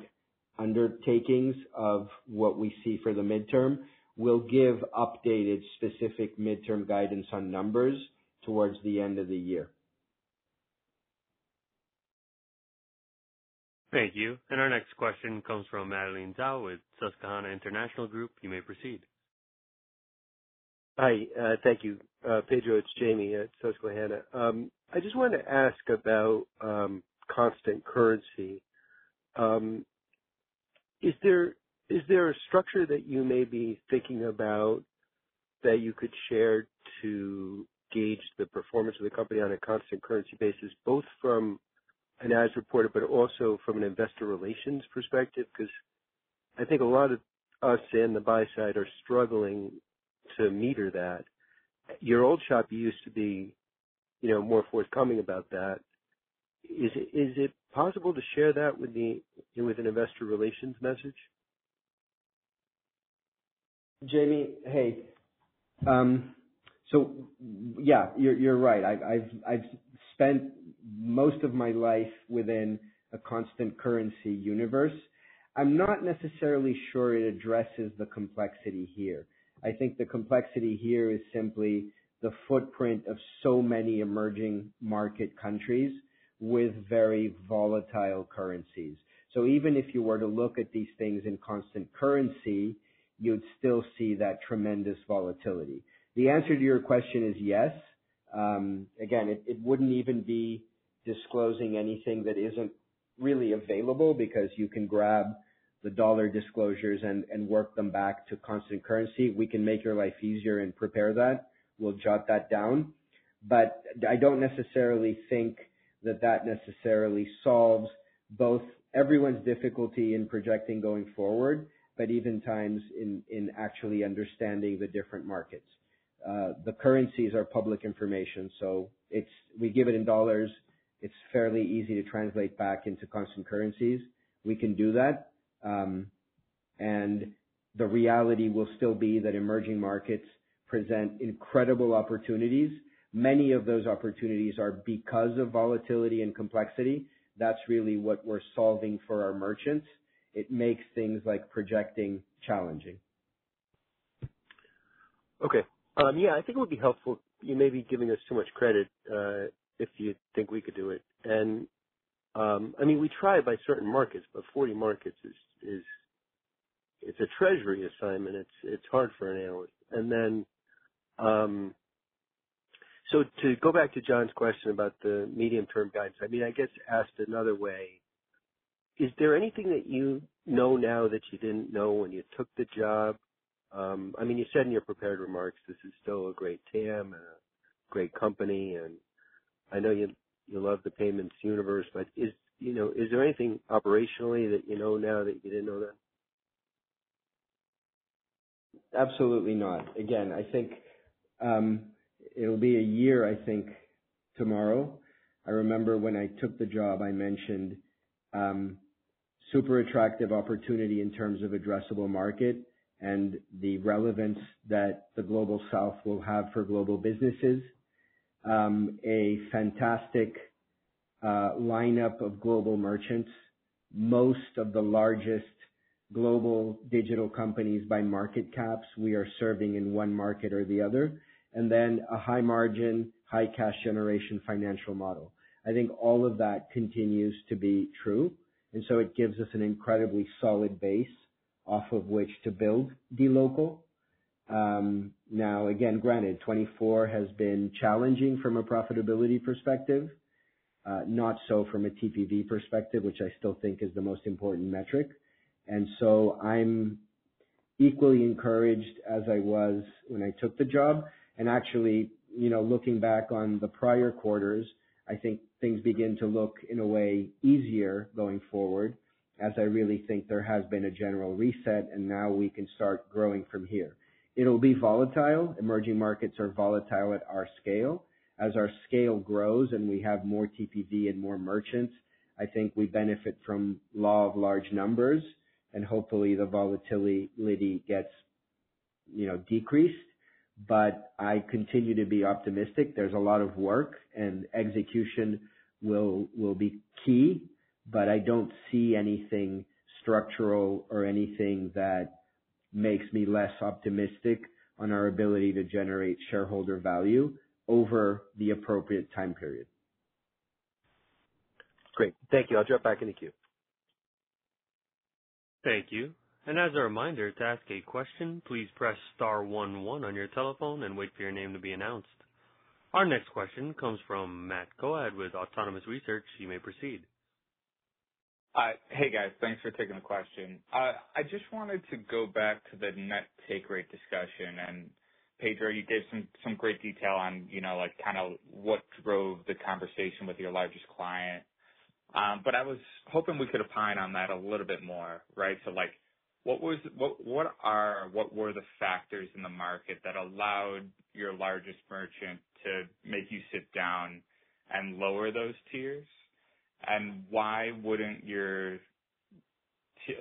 undertakings of what we see for the midterm. We'll give updated specific midterm guidance on numbers towards the end of the year. Thank you. And our next question comes from Madeline Zhao with Susquehanna International Group. You may proceed. Hi. Uh, thank you. Uh, Pedro, it's Jamie at Susquehanna. Um, I just wanted to ask about um, constant currency. Um, is there is there a structure that you may be thinking about that you could share to gauge the performance of the company on a constant currency basis, both from an as reported, but also from an investor relations perspective? Because I think a lot of us and the buy side are struggling to meter that. Your old shop used to be, you know, more forthcoming about that. Is it, is it possible to share that with the with an investor relations message? Jamie, hey, um, so yeah, you're you're right. I've I've I've spent most of my life within a constant currency universe. I'm not necessarily sure it addresses the complexity here. I think the complexity here is simply the footprint of so many emerging market countries with very volatile currencies. So even if you were to look at these things in constant currency, you'd still see that tremendous volatility. The answer to your question is yes. Um, again, it, it wouldn't even be disclosing anything that isn't really available, because you can grab the dollar disclosures and, and work them back to constant currency. We can make your life easier and prepare that. We'll jot that down. But I don't necessarily think that that necessarily solves both everyone's difficulty in projecting going forward, but even times in, in actually understanding the different markets. Uh, the currencies are public information, so it's we give it in dollars. It's fairly easy to translate back into constant currencies. We can do that. Um, and the reality will still be that emerging markets present incredible opportunities. Many of those opportunities are because of volatility and complexity. That's really what we're solving for our merchants. It makes things like projecting challenging. Okay. Um, yeah, I think it would be helpful. You may be giving us too much credit uh, if you think we could do it. And Um, I mean, we try by certain markets, but forty markets is, is it's a treasury assignment. It's it's hard for an analyst. And then, um, so to go back to John's question about the medium-term guidance, I mean, I guess asked another way, is there anything that you know now that you didn't know when you took the job? Um, I mean, you said in your prepared remarks, this is still a great T A M and a great company, and I know you You love the payments universe, but is you know is there anything operationally that you know now that you didn't know then? Absolutely not. Again, I think um, it'll be a year. I think tomorrow. I remember when I took the job, I mentioned um, super attractive opportunity in terms of addressable market and the relevance that the Global South will have for global businesses. Um, a fantastic uh, lineup of global merchants, most of the largest global digital companies by market caps. We are serving in one market or the other, and then a high margin, high cash generation financial model. I think all of that continues to be true, and so it gives us an incredibly solid base off of which to build DLocal. Um, now, again, granted, twenty-four has been challenging from a profitability perspective, uh, not so from a T P V perspective, which I still think is the most important metric. And so I'm equally encouraged as I was when I took the job. And actually, you know, looking back on the prior quarters, I think things begin to look in a way easier going forward, as I really think there has been a general reset, and now we can start growing from here. It'll be volatile. Emerging markets are volatile at our scale. As our scale grows and we have more T P V and more merchants, I think we benefit from law of large numbers, and hopefully the volatility gets, you know, decreased. But I continue to be optimistic. There's a lot of work, and execution will will be key, but I don't see anything structural or anything that makes me less optimistic on our ability to generate shareholder value over the appropriate time period. Great. Thank you. I'll drop back in the queue. Thank you. And as a reminder, to ask a question, please press star one one on your telephone and wait for your name to be announced. Our next question comes from Matt Coad with Autonomous Research. You may proceed. Uh, hey, guys. Thanks for taking the question. Uh, I just wanted to go back to the net take rate discussion. And, Pedro, you gave some, some great detail on, you know, like kind of what drove the conversation with your largest client. Um, but I was hoping we could opine on that a little bit more, right? So, like, what was what what are what were the factors in the market that allowed your largest merchant to make you sit down and lower those tiers? And why wouldn't your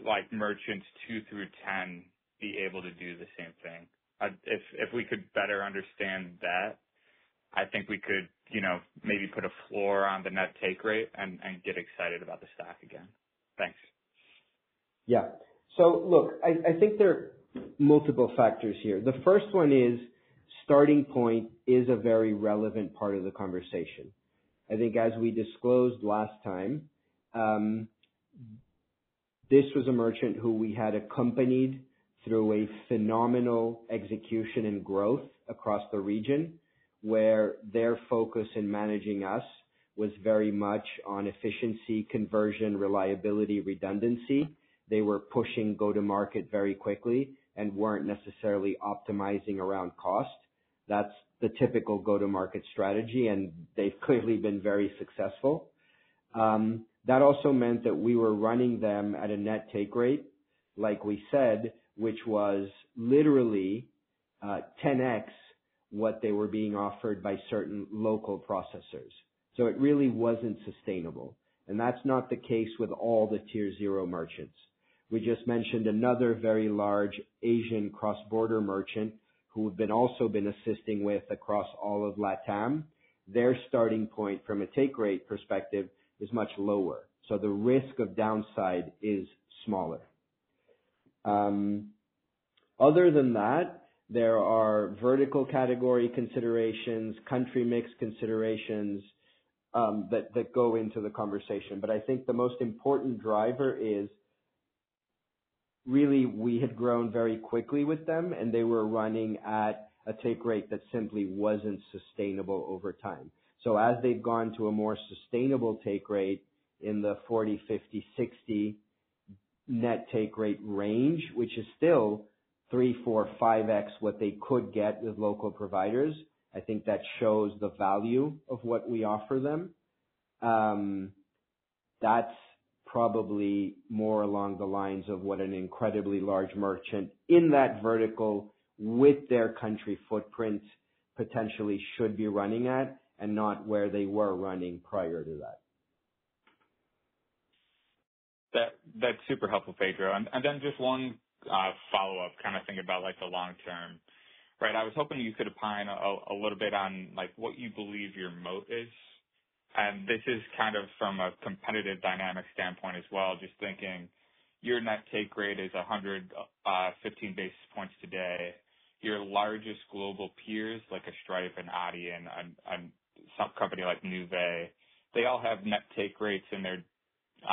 like merchants two through ten be able to do the same thing? Uh, if if we could better understand that, I think we could, you know, maybe put a floor on the net take rate and, and get excited about the stock again. Thanks. Yeah. So look, I, I think there are multiple factors here. The first one is starting point is a very relevant part of the conversation. I think as we disclosed last time, um, this was a merchant who we had accompanied through a phenomenal execution and growth across the region, where their focus in managing us was very much on efficiency, conversion, reliability, redundancy. They were pushing go-to-market very quickly and weren't necessarily optimizing around cost. That's the typical go-to-market strategy, and they've clearly been very successful. Um, that also meant that we were running them at a net take rate, like we said, which was literally uh, ten X what they were being offered by certain local processors. So it really wasn't sustainable. And that's not the case with all the tier zero merchants. We just mentioned another very large Asian cross-border merchant who have been also been assisting with across all of LATAM. Their starting point from a take rate perspective is much lower. So the risk of downside is smaller. Um, other than that, there are vertical category considerations, country mix considerations um, that, that go into the conversation. But I think the most important driver is really we had grown very quickly with them, and they were running at a take rate that simply wasn't sustainable over time. So as they've gone to a more sustainable take rate in the forty, fifty, sixty net take rate range, which is still three, four, five X what they could get with local providers. I think that shows the value of what we offer them. Um, that's probably more along the lines of what an incredibly large merchant in that vertical with their country footprint potentially should be running at, and not where they were running prior to that. That that's super helpful, Pedro. And, and then just one Uh, follow-up, kind of think about like the long term, right? I was hoping you could opine a, a little bit on like what you believe your moat is, and this is kind of from a competitive dynamic standpoint as well. Just thinking, your net take rate is one hundred fifteen basis points today. Your largest global peers, like a Stripe and Adyen, and, and some company like Nuvei, they all have net take rates in their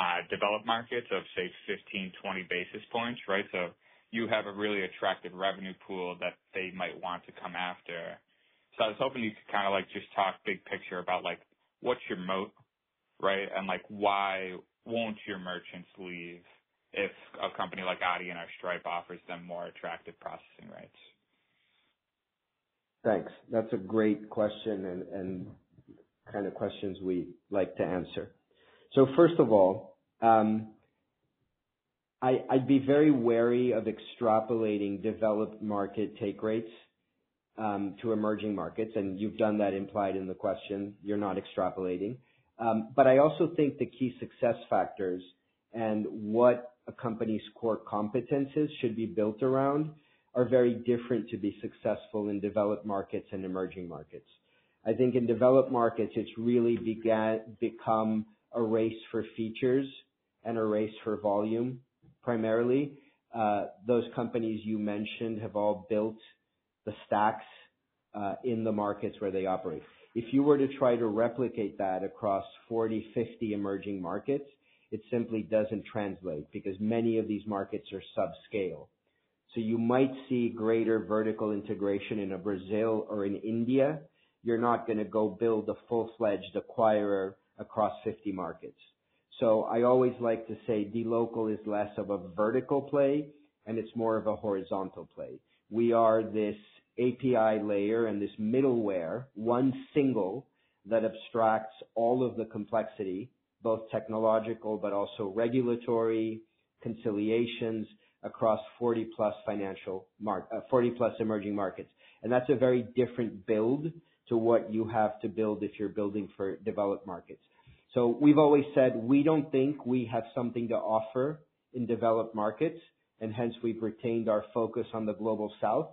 Uh, developed markets of, say, fifteen, twenty basis points, right? So you have a really attractive revenue pool that they might want to come after. So I was hoping you could kind of like just talk big picture about like what's your moat, right? And like why won't your merchants leave if a company like Adyen or Stripe offers them more attractive processing rates? Thanks. That's a great question and, and kind of questions we like to answer. So first of all, um, I, I'd be very wary of extrapolating developed market take rates um, to emerging markets, and you've done that implied in the question. You're not extrapolating. Um, but I also think the key success factors and what a company's core competences should be built around are very different to be successful in developed markets and emerging markets. I think in developed markets, it's really began, become a race for features and a race for volume, primarily. Uh, those companies you mentioned have all built the stacks uh, in the markets where they operate. If you were to try to replicate that across forty, fifty emerging markets, it simply doesn't translate because many of these markets are subscale. So you might see greater vertical integration in a Brazil or in India. You're not going to go build a full-fledged acquirer across fifty markets. So I always like to say DLocal is less of a vertical play and it's more of a horizontal play. We are this A P I layer and this middleware, one single that abstracts all of the complexity, both technological but also regulatory, conciliations across forty plus financial mark, uh, forty plus emerging markets. And that's a very different build to what you have to build if you're building for developed markets. So we've always said we don't think we have something to offer in developed markets, and hence we've retained our focus on the global south.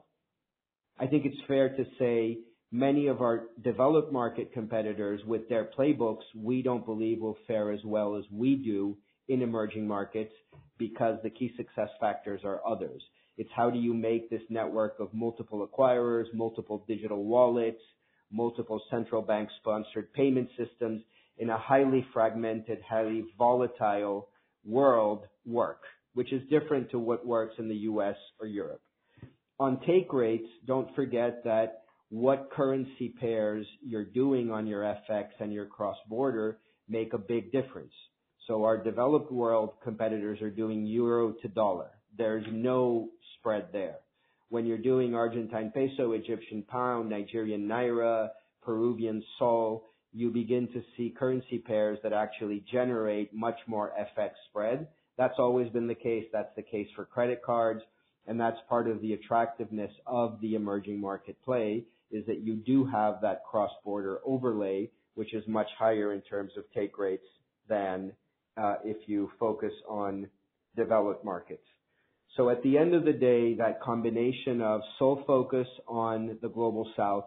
I think it's fair to say many of our developed market competitors with their playbooks, we don't believe will fare as well as we do in emerging markets because the key success factors are others. It's how do you make this network of multiple acquirers, multiple digital wallets, multiple central bank sponsored payment systems in a highly fragmented, highly volatile world work, which is different to what works in the U S or Europe. On take rates, don't forget that what currency pairs you're doing on your F X and your cross-border make a big difference. So our developed world competitors are doing euro to dollar. There's no spread there. When you're doing Argentine peso, Egyptian pound, Nigerian naira, Peruvian sol, you begin to see currency pairs that actually generate much more F X spread. That's always been the case. That's the case for credit cards. And that's part of the attractiveness of the emerging market play is that you do have that cross-border overlay, which is much higher in terms of take rates than uh, if you focus on developed markets. So at the end of the day, that combination of sole focus on the global south,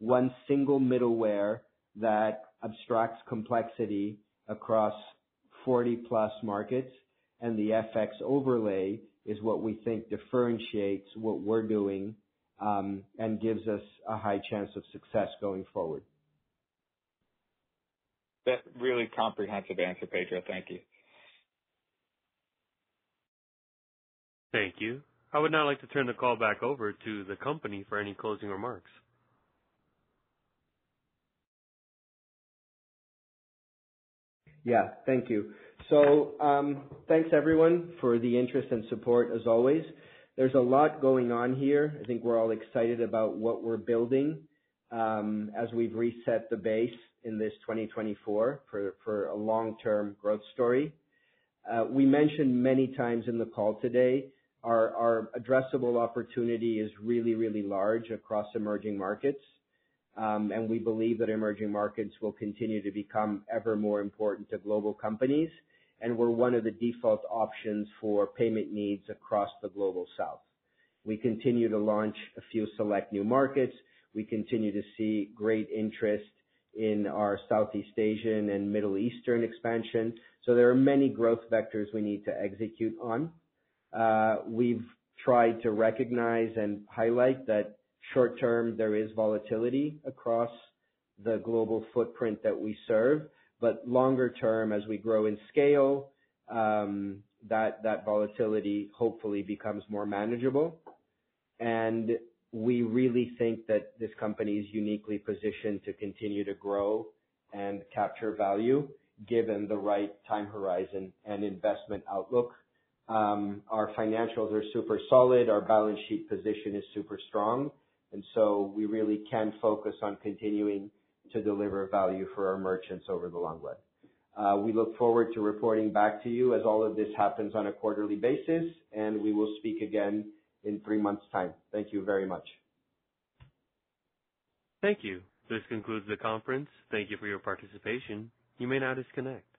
one single middleware that abstracts complexity across forty plus markets, and the F X overlay is what we think differentiates what we're doing um, and gives us a high chance of success going forward. That really comprehensive answer, Pedro. Thank you. Thank you. I would now like to turn the call back over to the company for any closing remarks. Yeah, thank you. So um, thanks, everyone, for the interest and support, as always. There's a lot going on here. I think we're all excited about what we're building um, as we've reset the base in this twenty twenty-four for, for a long-term growth story. Uh, we mentioned many times in the call today, our, our addressable opportunity is really, really large across emerging markets. Um, and we believe that emerging markets will continue to become ever more important to global companies. And we're one of the default options for payment needs across the global south. We continue to launch a few select new markets. We continue to see great interest in our Southeast Asian and Middle Eastern expansion. So there are many growth vectors we need to execute on. Uh, we've tried to recognize and highlight that short term, there is volatility across the global footprint that we serve, but longer term, as we grow in scale, um, that, that volatility hopefully becomes more manageable. And we really think that this company is uniquely positioned to continue to grow and capture value given the right time horizon and investment outlook. Um, our financials are super solid. Our balance sheet position is super strong. And so we really can focus on continuing to deliver value for our merchants over the long run. Uh, we look forward to reporting back to you as all of this happens on a quarterly basis, and we will speak again in three months' time. Thank you very much. Thank you. This concludes the conference. Thank you for your participation. You may now disconnect.